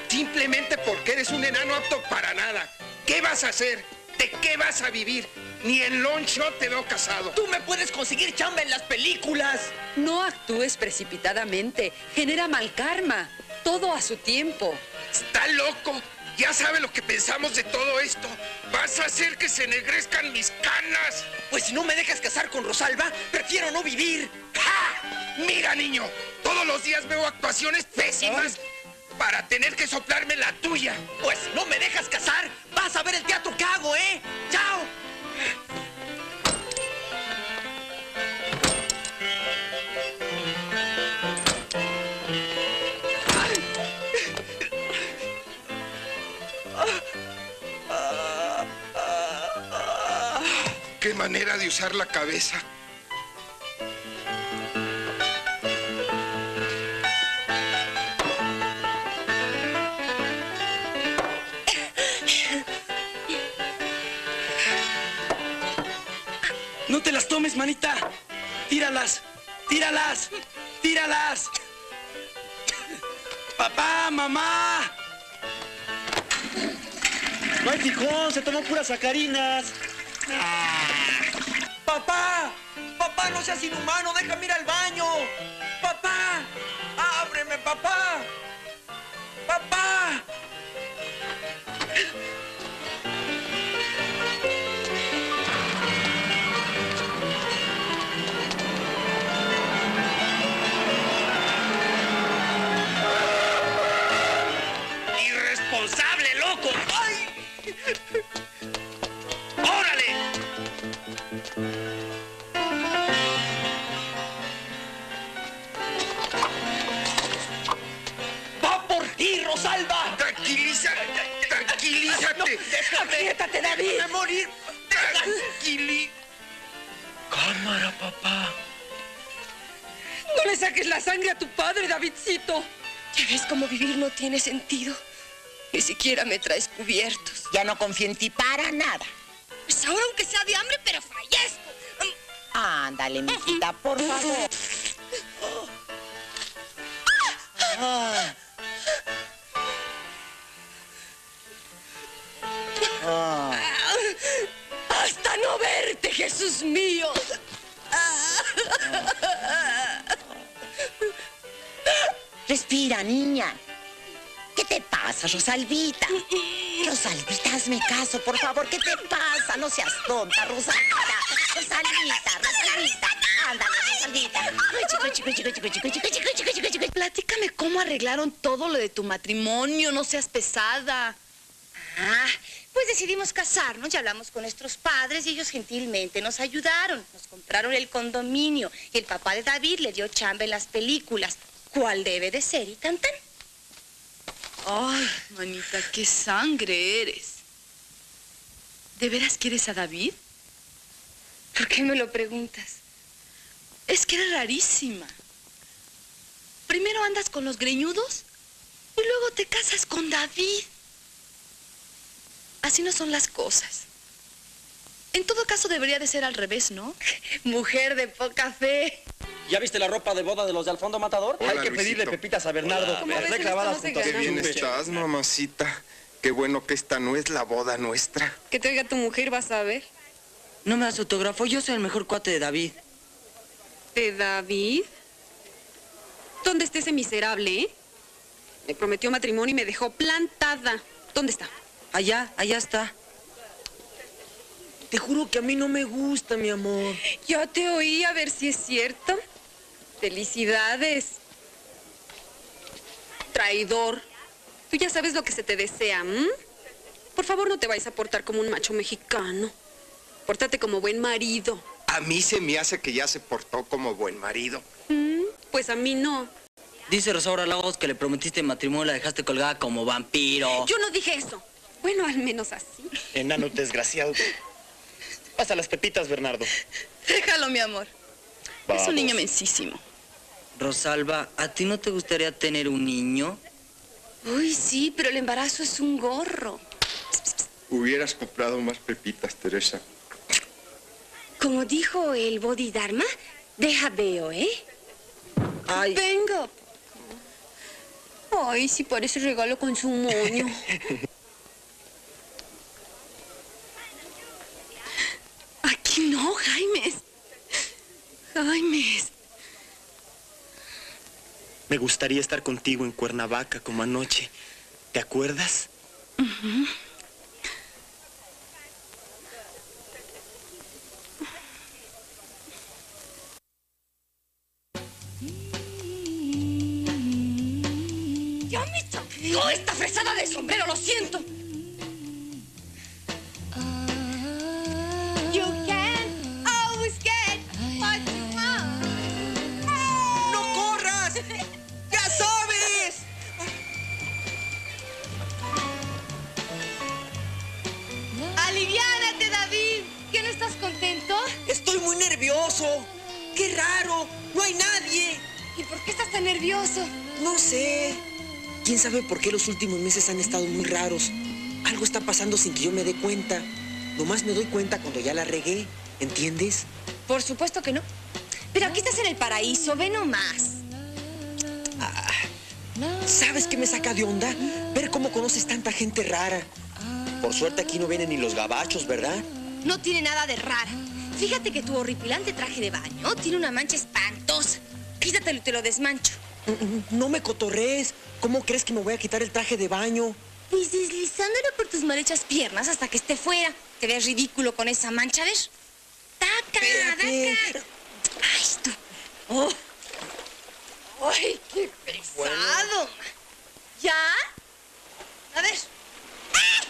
Simplemente porque eres un enano apto para nada. ¿Qué vas a hacer? ¿De qué vas a vivir? Ni en loncho te veo casado. Tú me puedes conseguir chamba en las películas. No actúes precipitadamente. Genera mal karma. Todo a su tiempo. Está loco. Ya sabe lo que pensamos de todo esto. Vas a hacer que se ennegrezcan mis canas. Pues si no me dejas casar con Rosalba, prefiero no vivir. ¡Ja! Mira, niño. Todos los días veo actuaciones pésimas. Ay. Para tener que soplarme la tuya. Pues si no me dejas casar, vas a ver el teatro que hago, ¿eh? ¡Chao! ¡Qué manera de usar la cabeza! No te las tomes, manita. Tíralas, tíralas, tíralas. Papá, mamá. No hay fijón, se tomó puras sacarinas. Papá, papá, no seas inhumano, déjame ir al baño. Papá, ábreme, papá. Papá. ¡Irresponsable, loco! ¡Ay! ¡Órale! ¡Va por ti, Rosalba! ¡Tranquilízate! ¡Tranquilízate! No, ¡déjame! ¡Quiétate, David! ¡Déjame morir! ¡Tranquilí! ¡Cámara, papá! ¡No le saques la sangre a tu padre, Davidcito! ¿Ya ves cómo vivir no tiene sentido? Ni siquiera me traes cubiertos. Ya no confío en ti para nada. Pues ahora aunque sea de hambre, pero fallezco. Ándale, mijita, por favor. Ah. Ah. ¡Hasta no verte, Jesús mío! Ah. Respira, niña. ¿Qué te pasa, Rosalbita? Rosalbita, hazme caso, por favor. ¿Qué te pasa? No seas tonta, Rosalbita. Rosalbita, Rosalbita. Ándale, Rosalbita. Platícame cómo arreglaron todo lo de tu matrimonio. No seas pesada. Ah, pues decidimos casarnos y hablamos con nuestros padres y ellos gentilmente nos ayudaron. Nos compraron el condominio y el papá de David le dio chamba en las películas. ¿Cuál debe de ser? ¿Y tan tan? Ay, manita, qué sangre eres. ¿De veras quieres a David? ¿Por qué me lo preguntas? Es que eres rarísima. Primero andas con los greñudos y luego te casas con David. Así no son las cosas. En todo caso debería de ser al revés, ¿no? Mujer de poca fe. ¿Ya viste la ropa de boda de los de al fondo matador? Hola, hay que Luisito. Pedirle pepitas a Bernardo. Reclavadas junto a su. Qué bien estás, mamacita. Qué bueno que esta no es la boda nuestra. Que te oiga tu mujer, vas a ver. No me das autógrafo, yo soy el mejor cuate de David. ¿De David? ¿Dónde está ese miserable, eh? Me prometió matrimonio y me dejó plantada. ¿Dónde está? Allá, allá está. Te juro que a mí no me gusta, mi amor. Yo te oí, a ver si es cierto. Felicidades. Traidor. Tú ya sabes lo que se te desea, ¿m? Por favor, no te vayas a portar como un macho mexicano. Pórtate como buen marido. A mí se me hace que ya se portó como buen marido. ¿Mm? Pues a mí no. Dice Rosaura Lagos que le prometiste matrimonio y la dejaste colgada como vampiro. Yo no dije eso. Bueno, al menos así. Enano desgraciado. Pasa las pepitas, Bernardo. Déjalo, mi amor. Vamos. Es un niño mensísimo. Rosalba, ¿a ti no te gustaría tener un niño? Uy, sí, pero el embarazo es un gorro. Hubieras comprado más pepitas, Teresa. Como dijo el Bodhidharma, deja veo, ¿eh? Ay. Venga. Ay, sí parece regalo con su moño. No, Jaimes. Jaimes. Me gustaría estar contigo en Cuernavaca como anoche. ¿Te acuerdas? Uh-huh. ¡Ya me choqueó esta fresada de sombrero! ¡Lo siento! Estoy muy nervioso. ¡Qué raro! ¡No hay nadie! ¿Y por qué estás tan nervioso? No sé. ¿Quién sabe por qué los últimos meses han estado muy raros? Algo está pasando sin que yo me dé cuenta. Nomás me doy cuenta cuando ya la regué, ¿entiendes? Por supuesto que no. Pero aquí estás en el paraíso, ve nomás. Ah, ¿sabes qué me saca de onda? Ver cómo conoces tanta gente rara. Por suerte aquí no vienen ni los gabachos, ¿verdad? No tiene nada de rara. Fíjate que tu horripilante traje de baño tiene una mancha espantosa. Quítatelo y te lo desmancho. No me cotorrees. ¿Cómo crees que me voy a quitar el traje de baño? Pues deslizándolo por tus malhechas piernas hasta que esté fuera. Te ves ridículo con esa mancha, ¿ves? ¡Taca! Espérate. ¡Daca! ¡Ay, tú! Oh. ¡Ay, qué pesado! Bueno. ¿Ya? A ver. ¡Ah!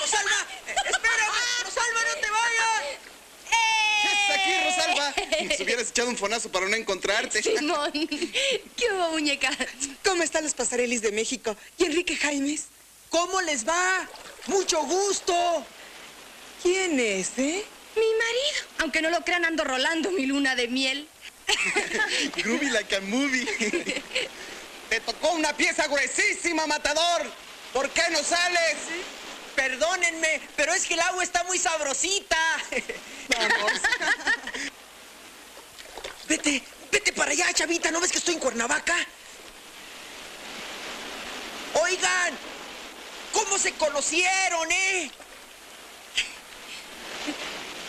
¡Rosalba! ¡Espérame! ¡Rosalba, no te vayas! ¡Eh! ¡Estás aquí, Rosalba! Nos hubieras echado un fonazo para no encontrarte. Simón, ¿qué hubo, muñeca? ¿Cómo están los pasarelis de México? ¿Y Enrique Jaimes? ¿Cómo les va? ¡Mucho gusto! ¿Quién es, eh? Mi marido. Aunque no lo crean, ando rolando mi luna de miel. Groovy like a movie. Te tocó una pieza gruesísima, matador. ¿Por qué no sales? ¿Sí? Perdónenme, pero es que el agua está muy sabrosita. Vamos. Vete, vete para allá, chavita. ¿No ves que estoy en Cuernavaca? Oigan, ¿cómo se conocieron, eh?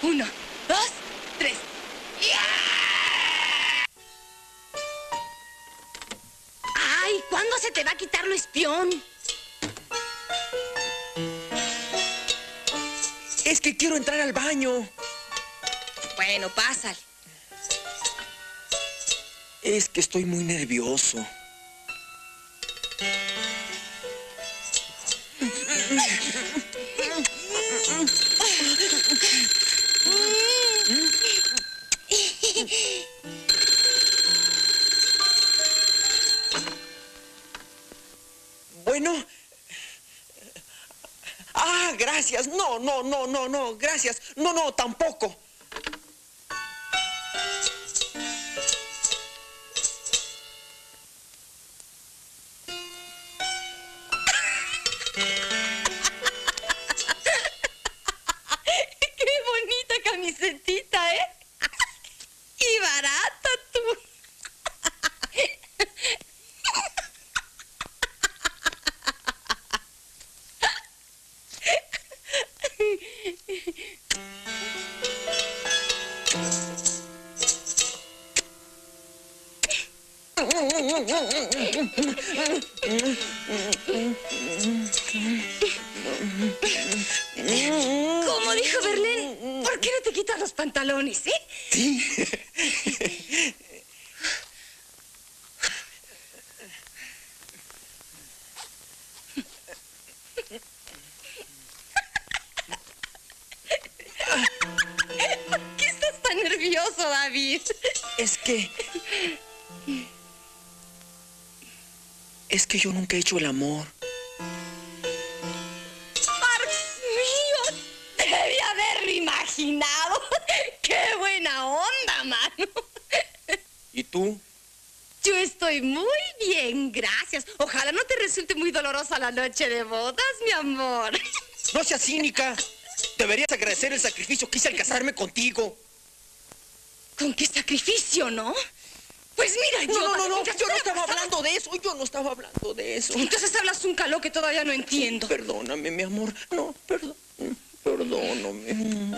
Uno, dos, tres. ¡Yeah! ¡Ay! ¿Cuándo se te va a quitar lo espión? Es que quiero entrar al baño. Bueno, pásale. Es que estoy muy nervioso. Bueno. Ah, gracias. No, no, no, no, no, gracias. No, no, tampoco. He hecho el amor. ¡Parx mío! ¡Debí haberlo imaginado! ¡Qué buena onda, mano! ¿Y tú? Yo estoy muy bien, gracias. Ojalá no te resulte muy dolorosa la noche de bodas, mi amor. No seas cínica. Deberías agradecer el sacrificio que hice al casarme contigo. ¿Con qué sacrificio, no? Pues mira, yo... No, no, no, no, yo no estaba hablando de eso, yo no estaba hablando de eso. Entonces hablas un caló que todavía no entiendo. Perdóname, mi amor, no, perdón, perdóname.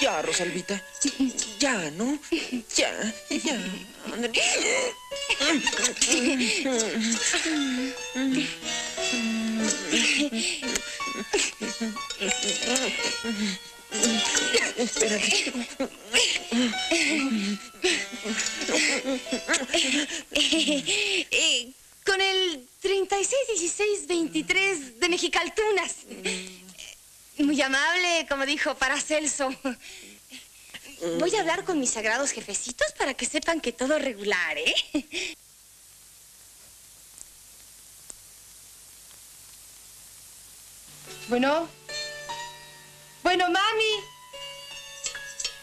Ya, Rosalbita. Ya, ¿no? Ya, ya. Espérate. eh, eh, con el treinta y seis dieciséis veintitrés de Mexicaltunas. Muy amable, como dijo Paracelso. Voy a hablar con mis sagrados jefecitos para que sepan que todo regular, ¿eh? Bueno. Bueno, mami.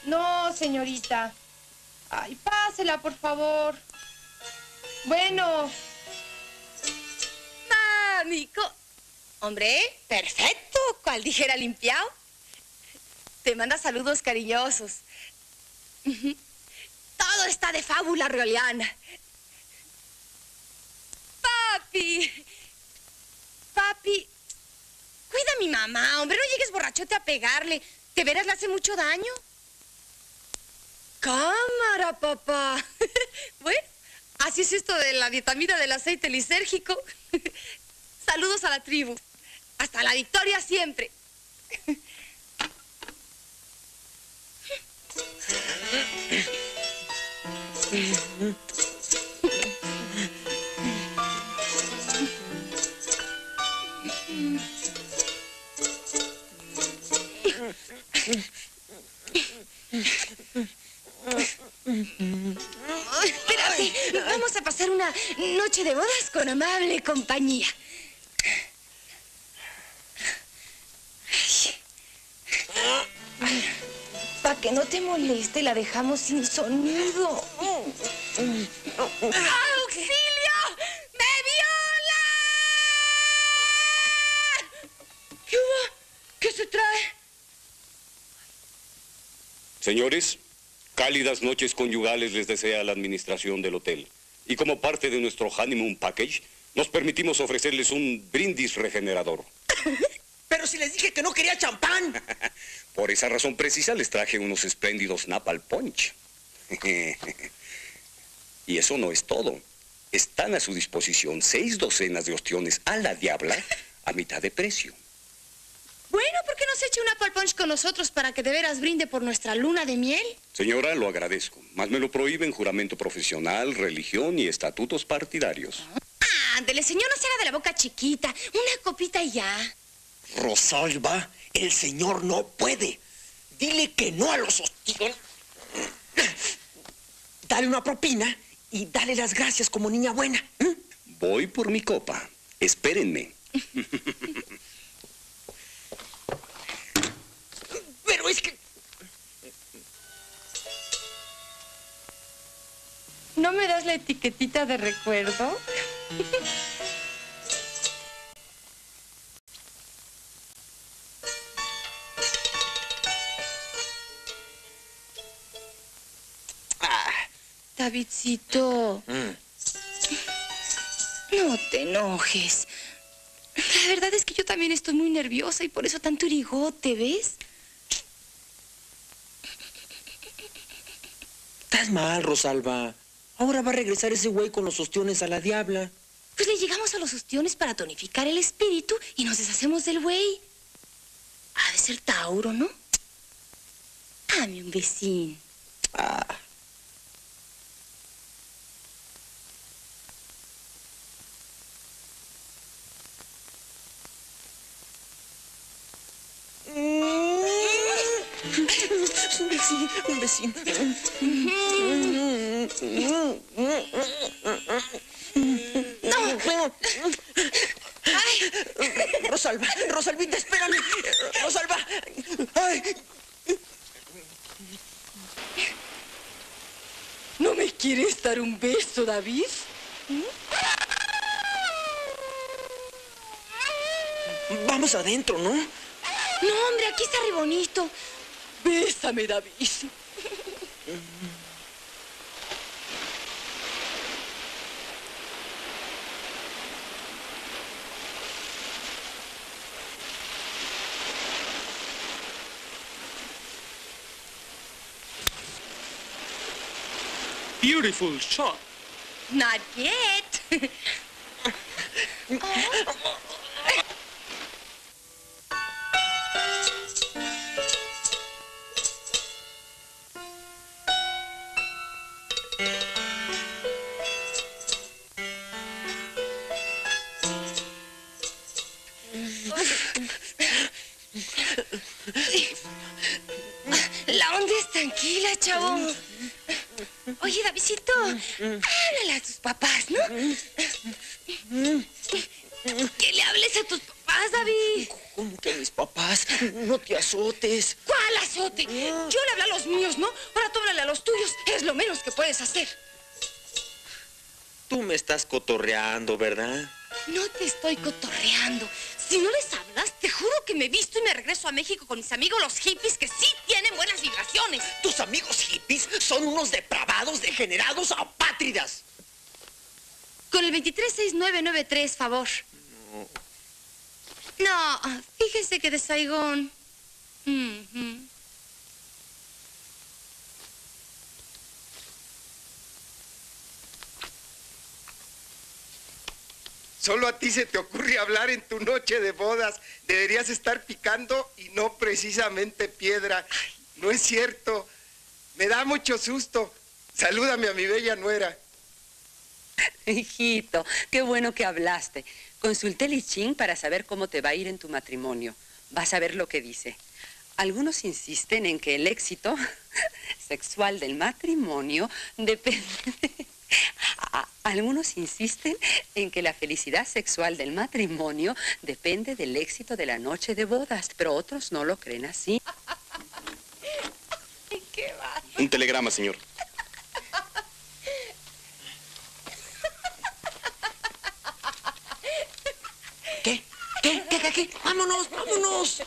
No, señorita. Ay, pásela, por favor. Bueno. Mami, hombre, perfecto. Cual dijera Limpiao. Te manda saludos cariñosos. Todo está de fábula reoliana. Papi. Papi. Cuida a mi mamá, hombre, no llegues borrachote a pegarle. ¿Te verás le hace mucho daño? Cámara, papá. Bueno, así es esto de la vitamina del aceite lisérgico. Saludos a la tribu. Hasta la victoria siempre. Oh, espérate, vamos a pasar una noche de bodas con amable compañía. Para que no te moleste, la dejamos sin sonido. ¡Auxilio! ¡Me viola! ¿Qué hubo? ¿Qué se trae? Señores, cálidas noches conyugales les desea la administración del hotel. Y como parte de nuestro honeymoon package, nos permitimos ofrecerles un brindis regenerador. ¡Pero si les dije que no quería champán! Por esa razón precisa les traje unos espléndidos Napalm Punch. Y eso no es todo. Están a su disposición seis docenas de ostiones a la diabla a mitad de precio. Bueno, ¿por qué no se echa un Apple Punch con nosotros para que de veras brinde por nuestra luna de miel? Señora, lo agradezco. Más me lo prohíben juramento profesional, religión y estatutos partidarios. Ah, ándele, señor, no se haga de la boca chiquita. Una copita y ya. Rosalba, el señor no puede. Dile que no a los hostigos. Dale una propina y dale las gracias como niña buena. ¿Mm? Voy por mi copa. Espérenme. Pero es que... ¿No me das la etiquetita de recuerdo? Ah. Davidcito, mm. No te enojes. La verdad es que yo también estoy muy nerviosa y por eso tanto irigote, ¿ves? Estás mal, Rosalba. Ahora va a regresar ese güey con los ostiones a la diabla. Pues le llegamos a los ostiones para tonificar el espíritu y nos deshacemos del güey. Ha de ser Tauro, ¿no? Dame un besín. Ah. Un besín, un besín. No. Ay. Rosalba, Rosalbita, espérame. Rosalba. Ay. ¿No me quieres dar un beso, David? Vamos adentro, ¿no? No, hombre, aquí está re bonito. Bésame, David. Beautiful shot. Not yet. Oh. chavo. Oye, Davidito, háblale a tus papás, ¿no? Que le hables a tus papás, David. ¿Cómo que a mis papás? No te azotes. ¿Cuál azote? No. Yo le hablé a los míos, ¿no? Ahora tú háblale a los tuyos. Es lo menos que puedes hacer. Tú me estás cotorreando, ¿verdad? No te estoy cotorreando. Si no les hablas, te juro que me visto y me regreso a México con mis amigos los hippies que sí tienen buenas vibraciones. Tus amigos hippies son unos depravados, degenerados, apátridas. Con el veintitrés seis nueve nueve tres, favor. No, no fíjense que de Saigón. Mm-hmm. Solo a ti se te ocurre hablar en tu noche de bodas. Deberías estar picando y no precisamente piedra. No es cierto. Me da mucho susto. Salúdame a mi bella nuera. Hijito, qué bueno que hablaste. Consulté el I Ching para saber cómo te va a ir en tu matrimonio. Vas a ver lo que dice. Algunos insisten en que el éxito sexual del matrimonio depende de... Algunos insisten en que la felicidad sexual del matrimonio depende del éxito de la noche de bodas, pero otros no lo creen así. ¿Qué va? Un telegrama, señor. ¿Qué? ¿Qué? ¿Qué? ¿Qué? ¿Qué? ¡Vámonos! ¡Vámonos!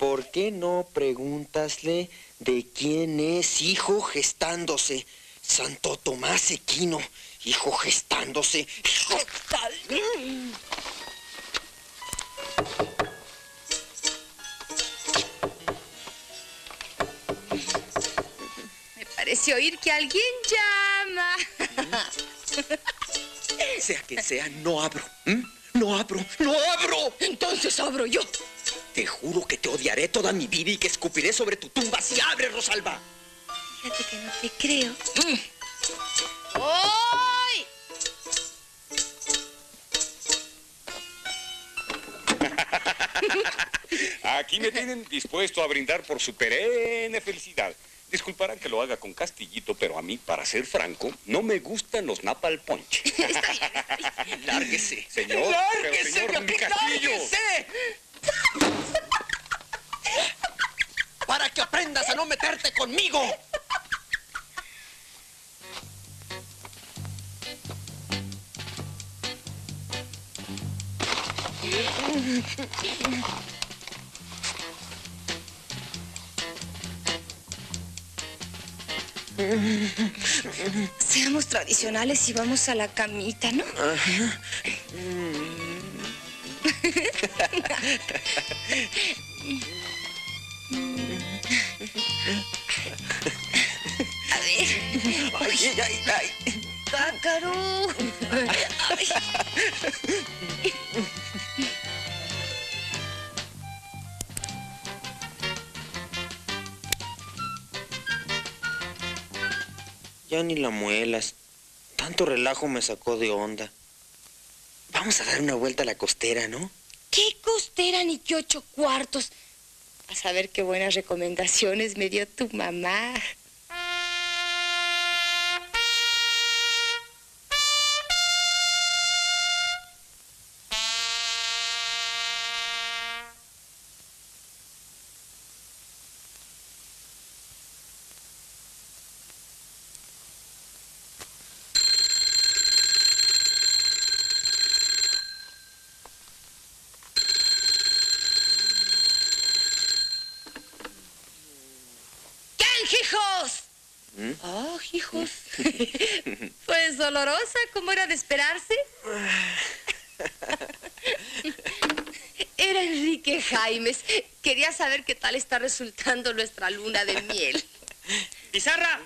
¿Por qué no preguntasle de quién es hijo gestándose? Santo Tomás Equino, hijo gestándose. Me pareció oír que alguien llama. Sea quien sea, no abro. ¿Mm? No abro, no abro. Entonces abro yo. Te juro que te odiaré toda mi vida y que escupiré sobre tu tumba si abres, Rosalba. Fíjate que no te creo. Mm. ¡Ay! Aquí me tienen dispuesto a brindar por su perenne felicidad. Disculparán que lo haga con castillito, pero a mí, para ser franco, no me gustan los Napalm Punch. Está bien, está bien. Lárguese, señor. ¡Lárguese, señor! Pero, mi castillo. ¡Lárguese! Para que aprendas a no meterte conmigo. Seamos tradicionales y vamos a la camita, ¿no? Ajá. A ver. Ay, ay, ay, ay. Cácaro. Ay. Ya ni la muelas. Tanto relajo me sacó de onda. Vamos a dar una vuelta a la costera, ¿no? ¿Qué costera ni qué ocho cuartos? A saber qué buenas recomendaciones me dio tu mamá. Pues dolorosa, como era de esperarse. Era Enrique Jaimes. Quería saber qué tal está resultando nuestra luna de miel. ¡Pizarra!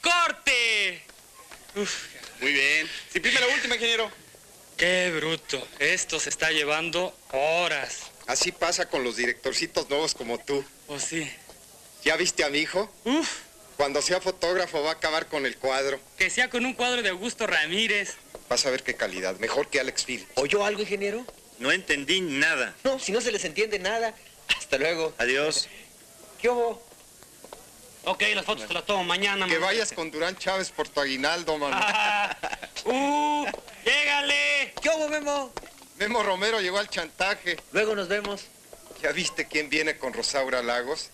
¡Corte! Uf. Muy bien. Se imprime la última, ingeniero. ¡Qué bruto! Esto se está llevando horas. Así pasa con los directorcitos nuevos como tú. Oh, sí. ¿Ya viste a mi hijo? Uf. Cuando sea fotógrafo va a acabar con el cuadro. Que sea con un cuadro de Augusto Ramírez. Vas a ver qué calidad, mejor que Alex Phil. ¿Oyó algo, ingeniero? No entendí nada. No, si no se les entiende nada. Hasta luego. Adiós. ¿Qué hubo? Ok, las fotos te las tomo mañana. Que man. Vayas con Durán Chávez por tu aguinaldo, mano. Ah, ¡Uh! ¡Llégale! ¿Qué hubo, Memo? Memo Romero llegó al chantaje. Luego nos vemos. ¿Ya viste quién viene con Rosaura Lagos?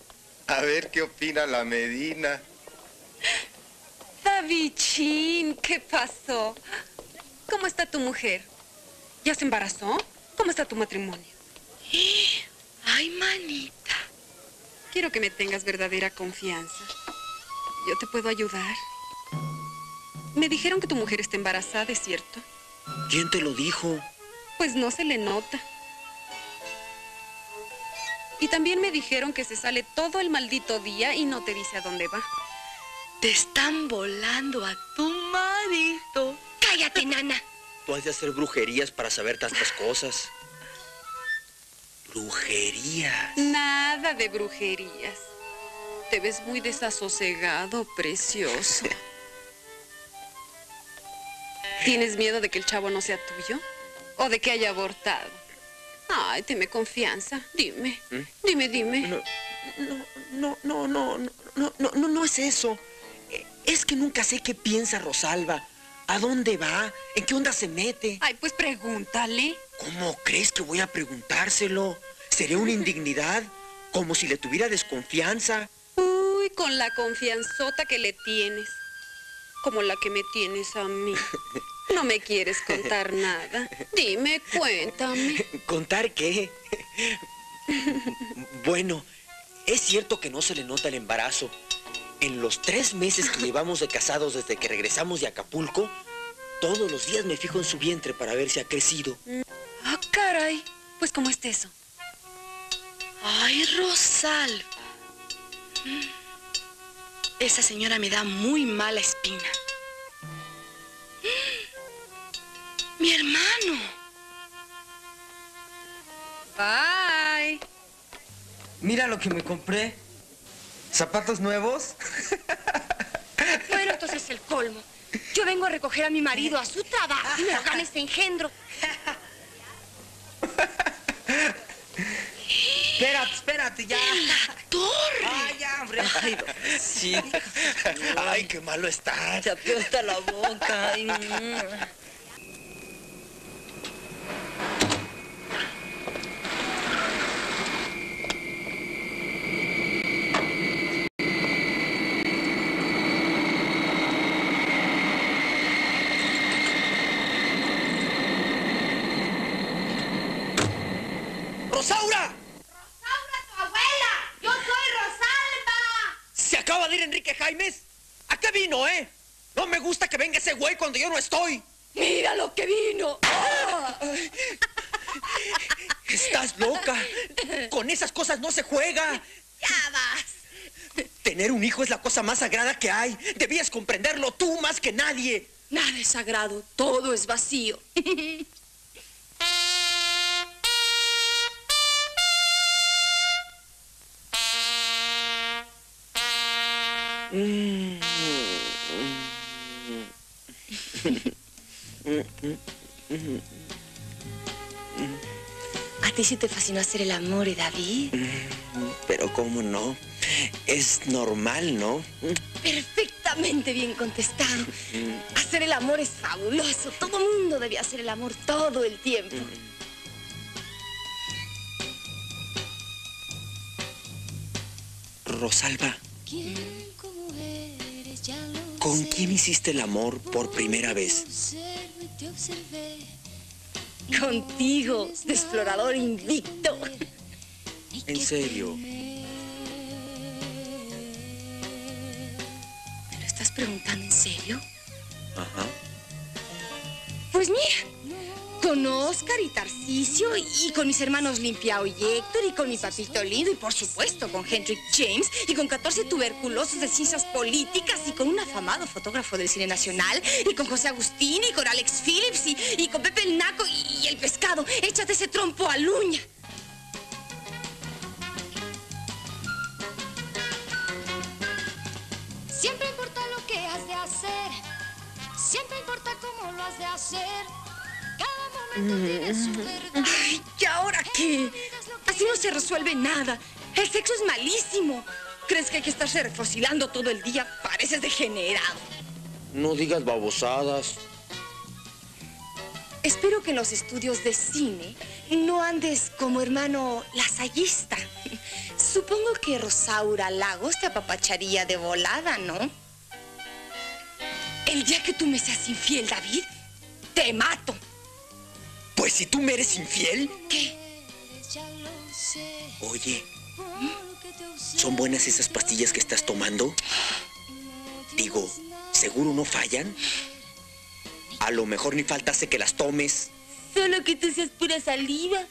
A ver qué opina la Medina. Davichín, ¿qué pasó? ¿Cómo está tu mujer? ¿Ya se embarazó? ¿Cómo está tu matrimonio? Ay, manita. Quiero que me tengas verdadera confianza. Yo te puedo ayudar. Me dijeron que tu mujer está embarazada, ¿es cierto? ¿Quién te lo dijo? Pues no se le nota. Y también me dijeron que se sale todo el maldito día y no te dice a dónde va. Te están volando a tu marido. ¡Cállate, nana! Tú has de hacer brujerías para saber tantas cosas. ¡Brujerías! Nada de brujerías. Te ves muy desasosegado, precioso. ¿Tienes miedo de que el chavo no sea tuyo? ¿O de que haya abortado? Ay, teme confianza. Dime, ¿Mm? dime, dime. No, no, no, no, no, no, no, no, no es eso. Es que nunca sé qué piensa Rosalba. ¿A dónde va? ¿En qué onda se mete? Ay, pues pregúntale. ¿Cómo crees que voy a preguntárselo? Sería una indignidad, como si le tuviera desconfianza. Uy, con la confianzota que le tienes. Como la que me tienes a mí. No me quieres contar nada. Dime, cuéntame. ¿Contar qué? Bueno, es cierto que no se le nota el embarazo. En los tres meses que llevamos de casados desde que regresamos de Acapulco, todos los días me fijo en su vientre para ver si ha crecido. ¡Ah, caray! Pues, ¿cómo está eso? ¡Ay, Rosalba! Esa señora me da muy mala espina. ¡Mi hermano! ¡Bye! Mira lo que me compré. ¿Zapatos nuevos? Bueno, esto es el colmo. Yo vengo a recoger a mi marido a su trabajo y me lo gana este engendro. Espérate, espérate, ya. ¡En la torre! ¡Ay, ya, hombre! Ay, sí. Ay, qué malo está. Se aprieta la boca. Ay, mm. ¡Rosaura! ¡Rosaura, tu abuela! ¡Yo soy Rosalba! ¿Se acaba de ir Enrique Jaimes? ¿A qué vino, eh? No me gusta que venga ese güey cuando yo no estoy. ¡Mira lo que vino! ¡Oh! ¡Estás loca! ¡Con esas cosas no se juega! ¡Ya vas! Tener un hijo es la cosa más sagrada que hay. Debías comprenderlo tú más que nadie. Nada es sagrado, todo es vacío. ¿A ti sí te fascinó hacer el amor, ¿eh, David? Pero cómo no. Es normal, ¿no? Perfectamente bien contestado. Hacer el amor es fabuloso. Todo mundo debe hacer el amor todo el tiempo. Rosalba. ¿Quién? ¿Con quién hiciste el amor por primera vez? Contigo, de explorador invicto. ¿En serio? ¿Me lo estás preguntando en serio? Ajá. Pues mira, con Oscar y Tarcicio y con mis hermanos Limpiao y Héctor y con mi papito lindo y por supuesto con Enrique Jaimes y con catorce tuberculosos de ciencias políticas y con un afamado fotógrafo del cine nacional y con José Agustín y con Alex Phillips y, y con Pepe el Naco y, y el pescado. Échate ese trompo a luña. Siempre importa lo que has de hacer. Siempre importa cómo lo has de hacer. Cada Ay, ¿y ahora qué? Así no se resuelve nada. El sexo es malísimo. ¿Crees que hay que estarse refusilando todo el día? Pareces degenerado. No digas babosadas. Espero que en los estudios de cine no andes como hermano lasallista. Supongo que Rosaura Lagos te apapacharía de volada, ¿no? El día que tú me seas infiel, David, te mato. Pues si tú me eres infiel... ¿Qué? Oye, ¿son buenas esas pastillas que estás tomando? Digo, ¿seguro no fallan? A lo mejor ni falta hace que las tomes. Solo que tú seas pura saliva.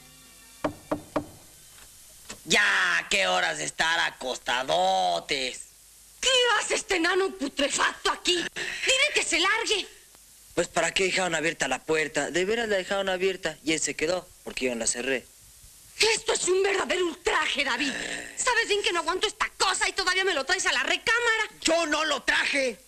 Ya, qué horas de estar acostadotes. ¿Qué hace este nano putrefacto aquí? Dile que se largue. Pues, ¿para qué dejaron abierta la puerta? De veras la dejaron abierta y él se quedó, porque yo no la cerré. Esto es un verdadero ultraje, David. ¿Sabes bien que no aguanto esta cosa y todavía me lo traes a la recámara? ¡Yo no lo traje!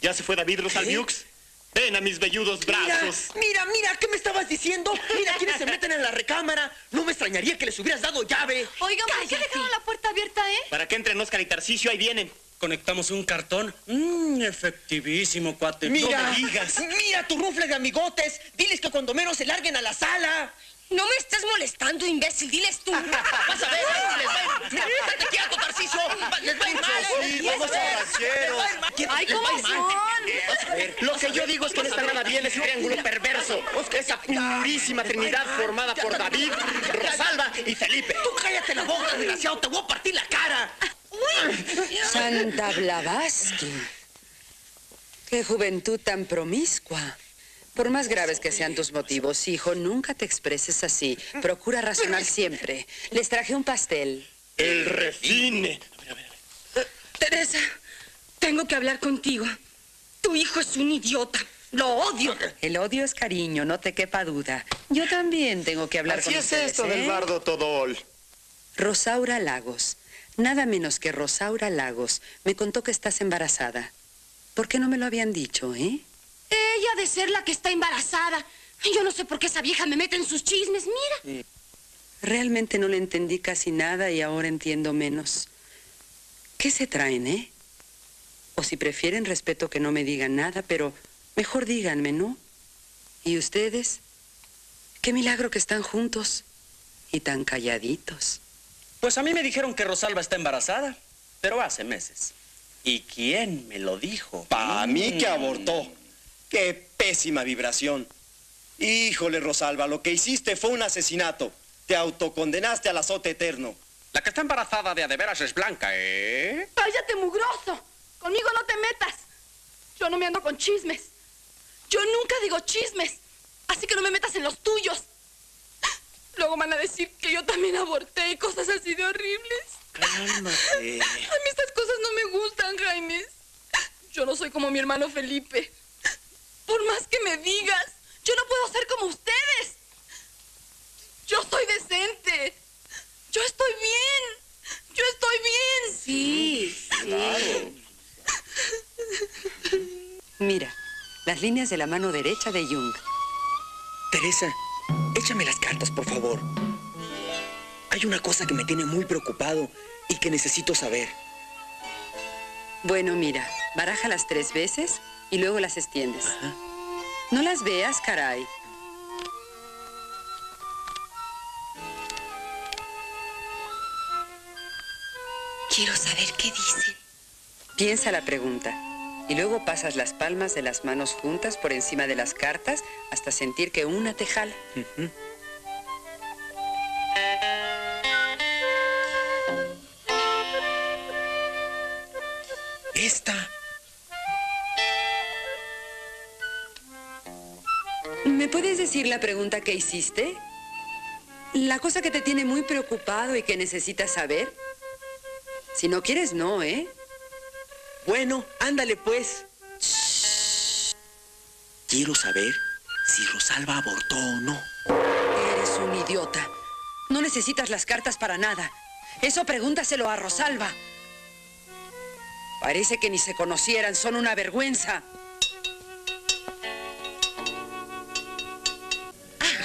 ¿Ya se fue David Rosalbiux? ¿Eh? ¡Ven a mis velludos brazos! Mira, mira, mira, ¿qué me estabas diciendo? Mira quiénes se meten en la recámara. No me extrañaría que les hubieras dado llave. Oigan, ¿por qué dejaron la puerta abierta, eh? Para que entren Oscar y Tarcicio, ahí vienen. Conectamos un cartón. Mmm, efectivísimo, cuate. Mira, no me digas. Mira tu rufle de amigotes. Diles que cuando menos se larguen a la sala. No me estés molestando, imbécil. Diles tú. Vas a ver, les va a ir mal. Estate quieto, Tarcicio. Les va a ir mal. Vamos a ver. Ay, ¿cómo son? Lo que yo digo es que no está nada bien ese triángulo perverso. Esa purísima trinidad formada por David, Rosalba y Felipe. Tú cállate la boca, desgraciado. Te voy a partir la cara. Santa Blavatsky. Qué juventud tan promiscua. Por más graves que sean tus motivos, hijo, nunca te expreses así. Procura razonar siempre. Les traje un pastel. El refine. A ver, a ver, a ver. Uh, Teresa, tengo que hablar contigo. Tu hijo es un idiota. Lo odio. El odio es cariño, no te quepa duda. Yo también tengo que hablar así con ustedes. Así es esto, ¿eh? Del Bardo Thödol. Rosaura Lagos. Nada menos que Rosaura Lagos. Me contó que estás embarazada. ¿Por qué no me lo habían dicho, eh? Ella ha de ser la que está embarazada. Yo no sé por qué esa vieja me mete en sus chismes, mira. Realmente no le entendí casi nada y ahora entiendo menos. ¿Qué se traen, eh? O si prefieren, respeto que no me digan nada, pero mejor díganme, ¿no? ¿Y ustedes? Qué milagro que están juntos y tan calladitos. Pues a mí me dijeron que Rosalba está embarazada, pero hace meses. ¿Y quién me lo dijo? Para mí que abortó. ¡Qué pésima vibración! Híjole, Rosalba, lo que hiciste fue un asesinato. Te autocondenaste al azote eterno. La que está embarazada de a de veras es Blanca, ¿eh? ¡Cállate, mugroso! Conmigo no te metas. Yo no me ando con chismes. Yo nunca digo chismes. Así que no me metas en los tuyos. Luego van a decir que yo también aborté y cosas así de horribles. Cálmate. A mí estas cosas no me gustan, Jaimes. Yo no soy como mi hermano Felipe. Por más que me digas, yo no puedo ser como ustedes. Yo soy decente. Yo estoy bien. Yo estoy bien. Sí, claro. Mira, las líneas de la mano derecha de Jung. Teresa, échame las cartas, por favor. Hay una cosa que me tiene muy preocupado y que necesito saber. Bueno, mira, barájalas tres veces... y luego las extiendes. Ajá. No las veas, caray. Quiero saber qué dicen. Piensa la pregunta. Y luego pasas las palmas de las manos juntas por encima de las cartas hasta sentir que una te jala. Uh-huh. Esta... ¿Me puedes decir la pregunta que hiciste? ¿La cosa que te tiene muy preocupado y que necesitas saber? Si no quieres, no, ¿eh? Bueno, ándale, pues. Shh. Quiero saber si Rosalba abortó o no. Eres un idiota. No necesitas las cartas para nada. Eso pregúntaselo a Rosalba. Parece que ni se conocieran, son una vergüenza.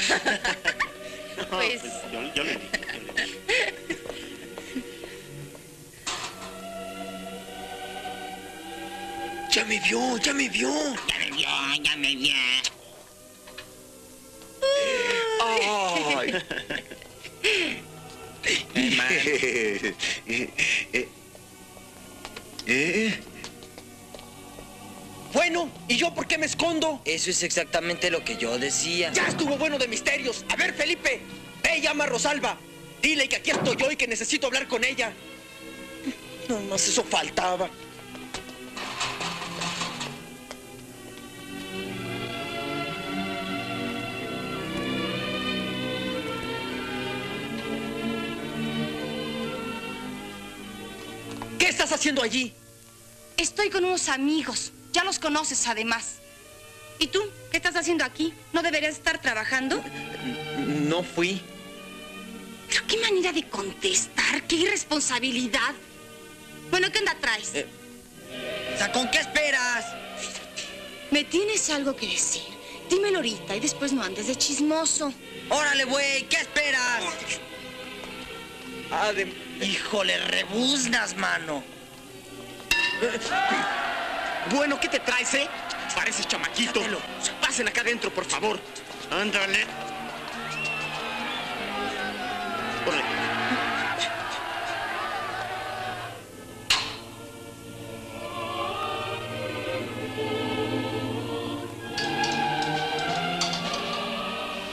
No, pues... pues yo, yo le digo, yo le digo. Ya me vio, ya me vio. Ya me vio, ya me vio. Ay. eh, eh, eh, eh. Bueno, ¿y yo por qué me escondo? Eso es exactamente lo que yo decía. ¡Ya estuvo bueno de misterios! A ver, Felipe, ve y llama a Rosalba. Dile que aquí estoy yo y que necesito hablar con ella. Nada más eso faltaba. ¿Qué estás haciendo allí? Estoy con unos amigos. Ya los conoces, además. ¿Y tú? ¿Qué estás haciendo aquí? ¿No deberías estar trabajando? No fui. Pero qué manera de contestar. Qué irresponsabilidad. Bueno, ¿qué onda traes? Eh, ¿Con qué esperas? Me tienes algo que decir. Dímelo ahorita y después no andes de chismoso. Órale, güey. ¿Qué esperas? Ah, de... Híjole, rebuznas, mano. Bueno, ¿qué te traes, eh? Pareces chamaquito. Dátelo. Pasen acá adentro, por favor. Ándale.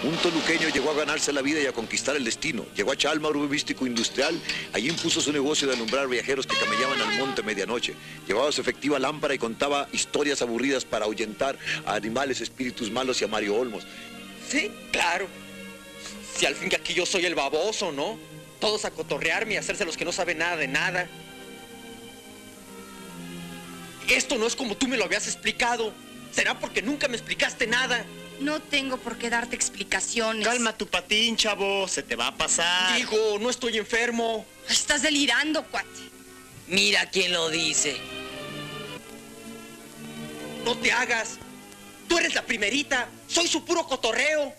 Un toluqueño llegó a ganarse la vida y a conquistar el destino. Llegó a Chalma, urbe místico industrial. Allí impuso su negocio de alumbrar viajeros que caminaban al monte a medianoche. Llevaba su efectiva lámpara y contaba historias aburridas para ahuyentar a animales, espíritus malos y a Mario Olmos. Sí, claro. Si al fin que aquí yo soy el baboso, ¿no? Todos a cotorrearme y a hacerse los que no saben nada de nada. Esto no es como tú me lo habías explicado. Será porque nunca me explicaste nada. No tengo por qué darte explicaciones. Calma tu patín, chavo. Se te va a pasar. Digo, no estoy enfermo. Estás delirando, cuate. Mira quién lo dice. No te hagas. Tú eres la primerita. Soy su puro cotorreo.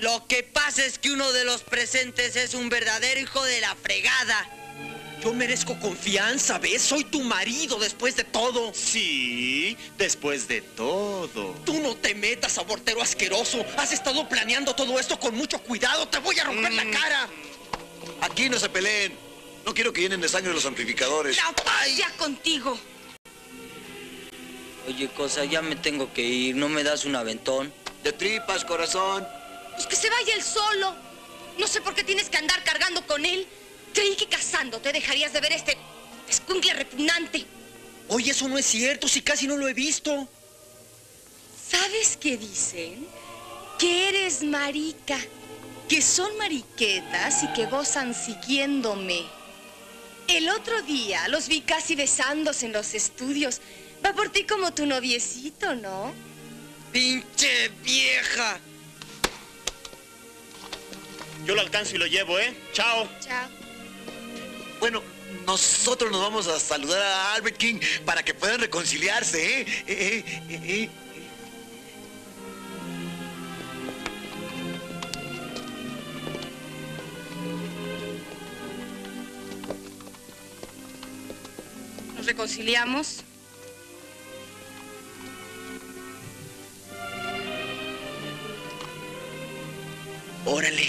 Lo que pasa es que uno de los presentes es un verdadero hijo de la fregada. Yo merezco confianza, ¿ves? Soy tu marido después de todo. Sí, después de todo. Tú no te metas, abortero asqueroso. Has estado planeando todo esto con mucho cuidado. ¡Te voy a romper mm. la cara! Aquí no se peleen. No quiero que llenen de sangre los amplificadores. ¡La paz ya contigo! Oye, cosa, ya me tengo que ir. ¿No me das un aventón? De tripas, corazón. Pues que se vaya él solo. No sé por qué tienes que andar cargando con él. Creí que casándote dejarías de ver este escuincle repugnante. Oye, eso no es cierto, si casi no lo he visto. ¿Sabes qué dicen? Que eres marica, que son mariquetas y que gozan siguiéndome. El otro día los vi casi besándose en los estudios. Va por ti como tu noviecito, ¿no? ¡Pinche vieja! Yo lo alcanzo y lo llevo, ¿eh? ¡Chao! ¡Chao! Bueno, nosotros nos vamos a saludar a Albert King para que puedan reconciliarse, ¿eh? Eh, eh, eh, eh. ¿Nos reconciliamos? Órale.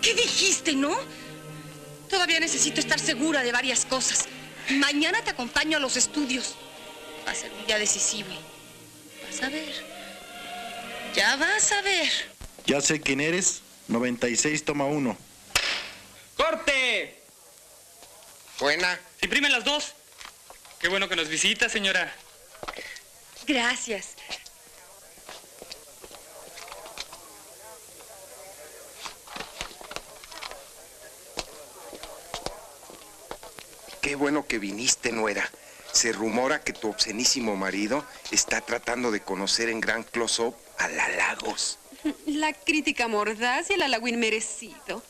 ¿Qué dijiste, no? Todavía necesito estar segura de varias cosas. Mañana te acompaño a los estudios. Va a ser un día decisivo. Vas a ver. Ya vas a ver. Ya sé quién eres. noventa y seis, toma uno. ¡Corte! Buena. Imprimen las dos. Qué bueno que nos visita, señora. Gracias. Qué bueno que viniste, nuera. Se rumora que tu obscenísimo marido está tratando de conocer en gran close-up a la Lagos. La crítica mordaz y el halago inmerecido.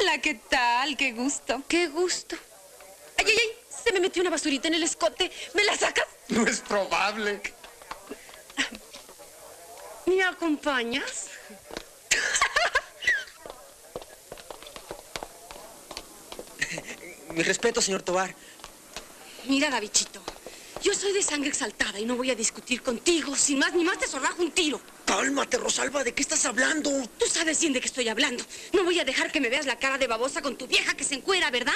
Hola, ¿qué tal? Qué gusto. Qué gusto. Ay, ay, ay, se me metió una basurita en el escote. ¿Me la sacas? No es probable. ¿Me acompañas? Mi respeto, señor Tobar. Mira, Gavichito, yo soy de sangre exaltada y no voy a discutir contigo. Sin más ni más te zorrajo un tiro. Cálmate, Rosalba, ¿de qué estás hablando? Tú sabes bien de qué estoy hablando. No voy a dejar que me veas la cara de babosa con tu vieja que se encuera, ¿verdad?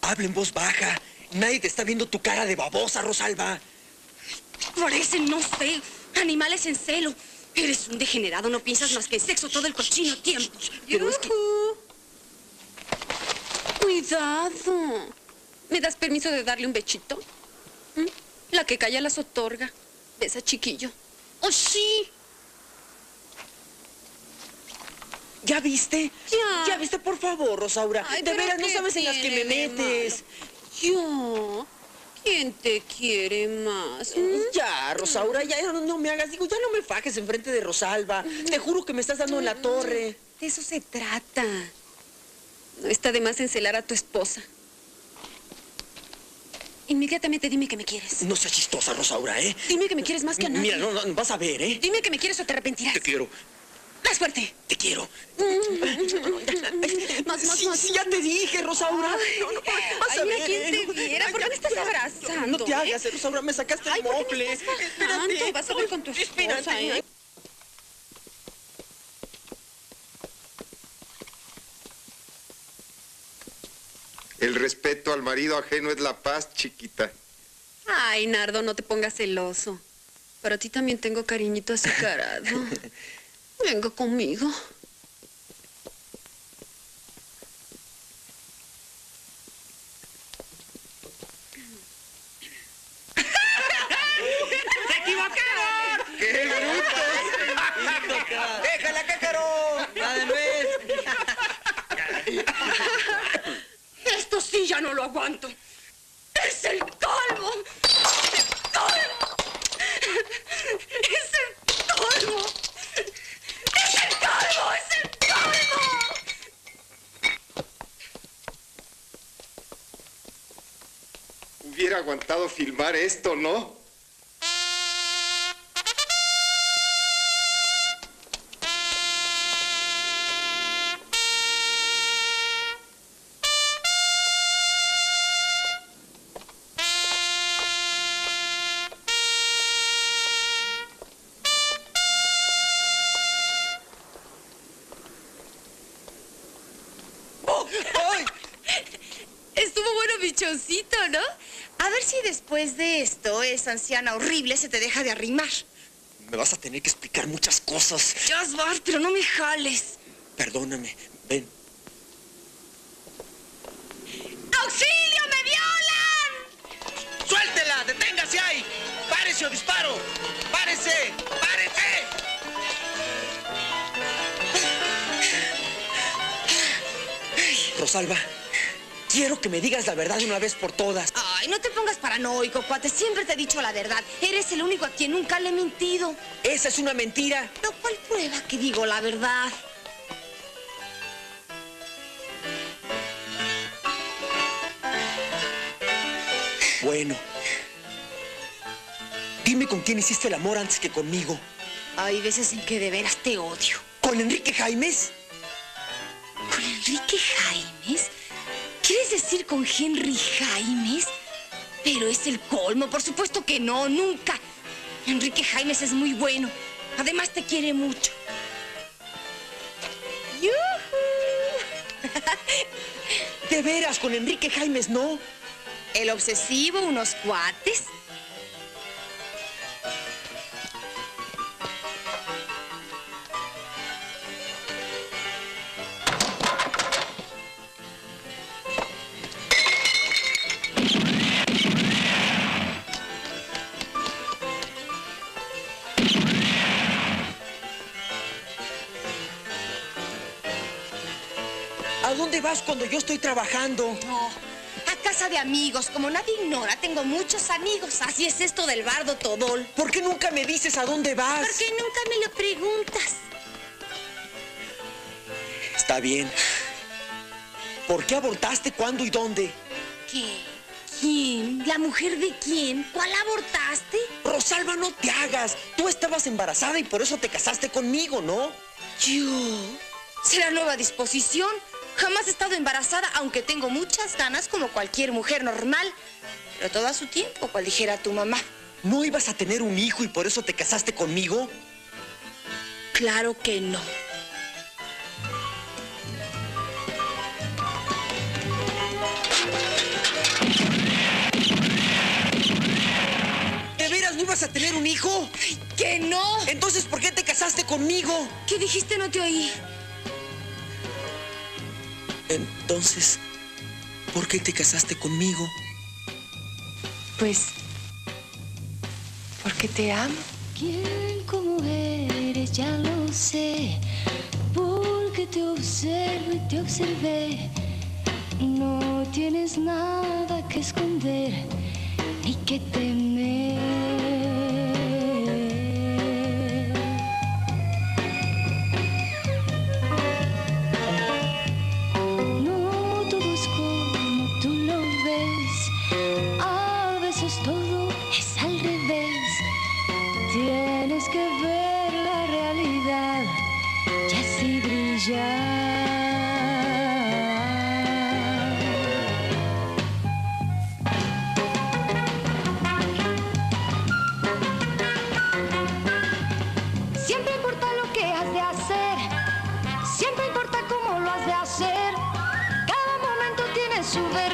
Habla en voz baja. Nadie te está viendo tu cara de babosa, Rosalba. Parece, no sé, animales en celo. Eres un degenerado, no piensas más que en sexo todo el cochino tiempo. Pero es que... Cuidado. ¿Me das permiso de darle un bechito? ¿Mm? La que calla las otorga. Besa, chiquillo. ¡Oh, sí! ¿Ya viste? Ya. ¿Ya viste? Por favor, Rosaura. Ay, de veras, no sabes en las que me metes. Yo... ¿Quién te quiere más? ¿Mm? Ya, Rosaura, ya no me hagas. Digo, ya no me fajes enfrente de Rosalba. Te juro que me estás dando en la torre. De eso se trata. No está de más encelar a tu esposa. Inmediatamente dime que me quieres. No seas chistosa, Rosaura, ¿eh? Dime que me quieres más que a nadie. Mira, no, no, vas a ver, ¿eh? Dime que me quieres o te arrepentirás. Te quiero. ¡Más fuerte! Te quiero. Más, más, sí, más. Sí, ya te dije, Rosaura. Ay, no, no, vas a ver. Ay, ¿quién te viera? ¿Por qué me estás abrazando? No, no te hagas, Rosaura, me sacaste el mofle. Espérate. Vas a ver con tu esposa, ¿eh? El respeto al marido ajeno es la paz, chiquita. Ay, Nardo, no te pongas celoso. Para ti también tengo cariñito azucarado. Venga conmigo. ¡Se equivocaron! ¡Qué brutos! ¡Déjala, Cácaro! ¡La de Luis! ¡Esto sí ya no lo aguanto! ¡Es el colmo! ¡Es el colmo! ¡Es el colmo! ¡Es el colmo! ¡Es el colmo! Hubiera aguantado filmar esto, ¿no? ¿No? A ver si después de esto, esa anciana horrible se te deja de arrimar. Me vas a tener que explicar muchas cosas. Ya, Bart, pero no me jales. Perdóname, ven. ¡Auxilio, me violan! ¡Suéltela, deténgase ahí! ¡Párese o disparo! ¡Párese! ¡Párese! Rosalba, quiero que me digas la verdad de una vez por todas. Ay, no te pongas paranoico, cuate. Siempre te he dicho la verdad. Eres el único a quien nunca le he mentido. Esa es una mentira. Lo cual prueba que digo la verdad. Bueno. Dime con quién hiciste el amor antes que conmigo. Hay veces en que de veras te odio. ¿Con Enrique Jaimes? ¿Con Enrique Jaimes? ¿Quieres decir con Henry Jaimes? Pero es el colmo, por supuesto que no, nunca. Enrique Jaimes es muy bueno. Además te quiere mucho. ¡Yuhu! ¿De veras con Enrique Jaimes no? El obsesivo, unos cuates. Vas cuando yo estoy trabajando. No, a casa de amigos. Como nadie ignora, tengo muchos amigos. Así es esto del Bardo Thödol. ¿Por qué nunca me dices a dónde vas? Porque nunca me lo preguntas. Está bien. ¿Por qué abortaste, cuándo y dónde? ¿Qué? ¿Quién? ¿La mujer de quién? ¿Cuál abortaste? Rosalba, no te hagas. Tú Tú estabas embarazada y por eso te casaste conmigo, ¿no? ¿Yo? ¿Será nueva disposición? Jamás he estado embarazada, aunque tengo muchas ganas como cualquier mujer normal. Pero todo a su tiempo, cual dijera tu mamá. ¿No ibas a tener un hijo y por eso te casaste conmigo? Claro que no. ¿De veras no ibas a tener un hijo? ¡Que no! Entonces, ¿por qué te casaste conmigo? ¿Qué dijiste? No te oí. Entonces, ¿por qué te casaste conmigo? Pues, porque te amo. ¿Quién como eres? Ya lo sé. Porque te observo y te observé. No tienes nada que esconder ni que temer. No todo es como tú lo ves. A veces todo es al revés. Tienes que ver la realidad y así brillar. Su verdad.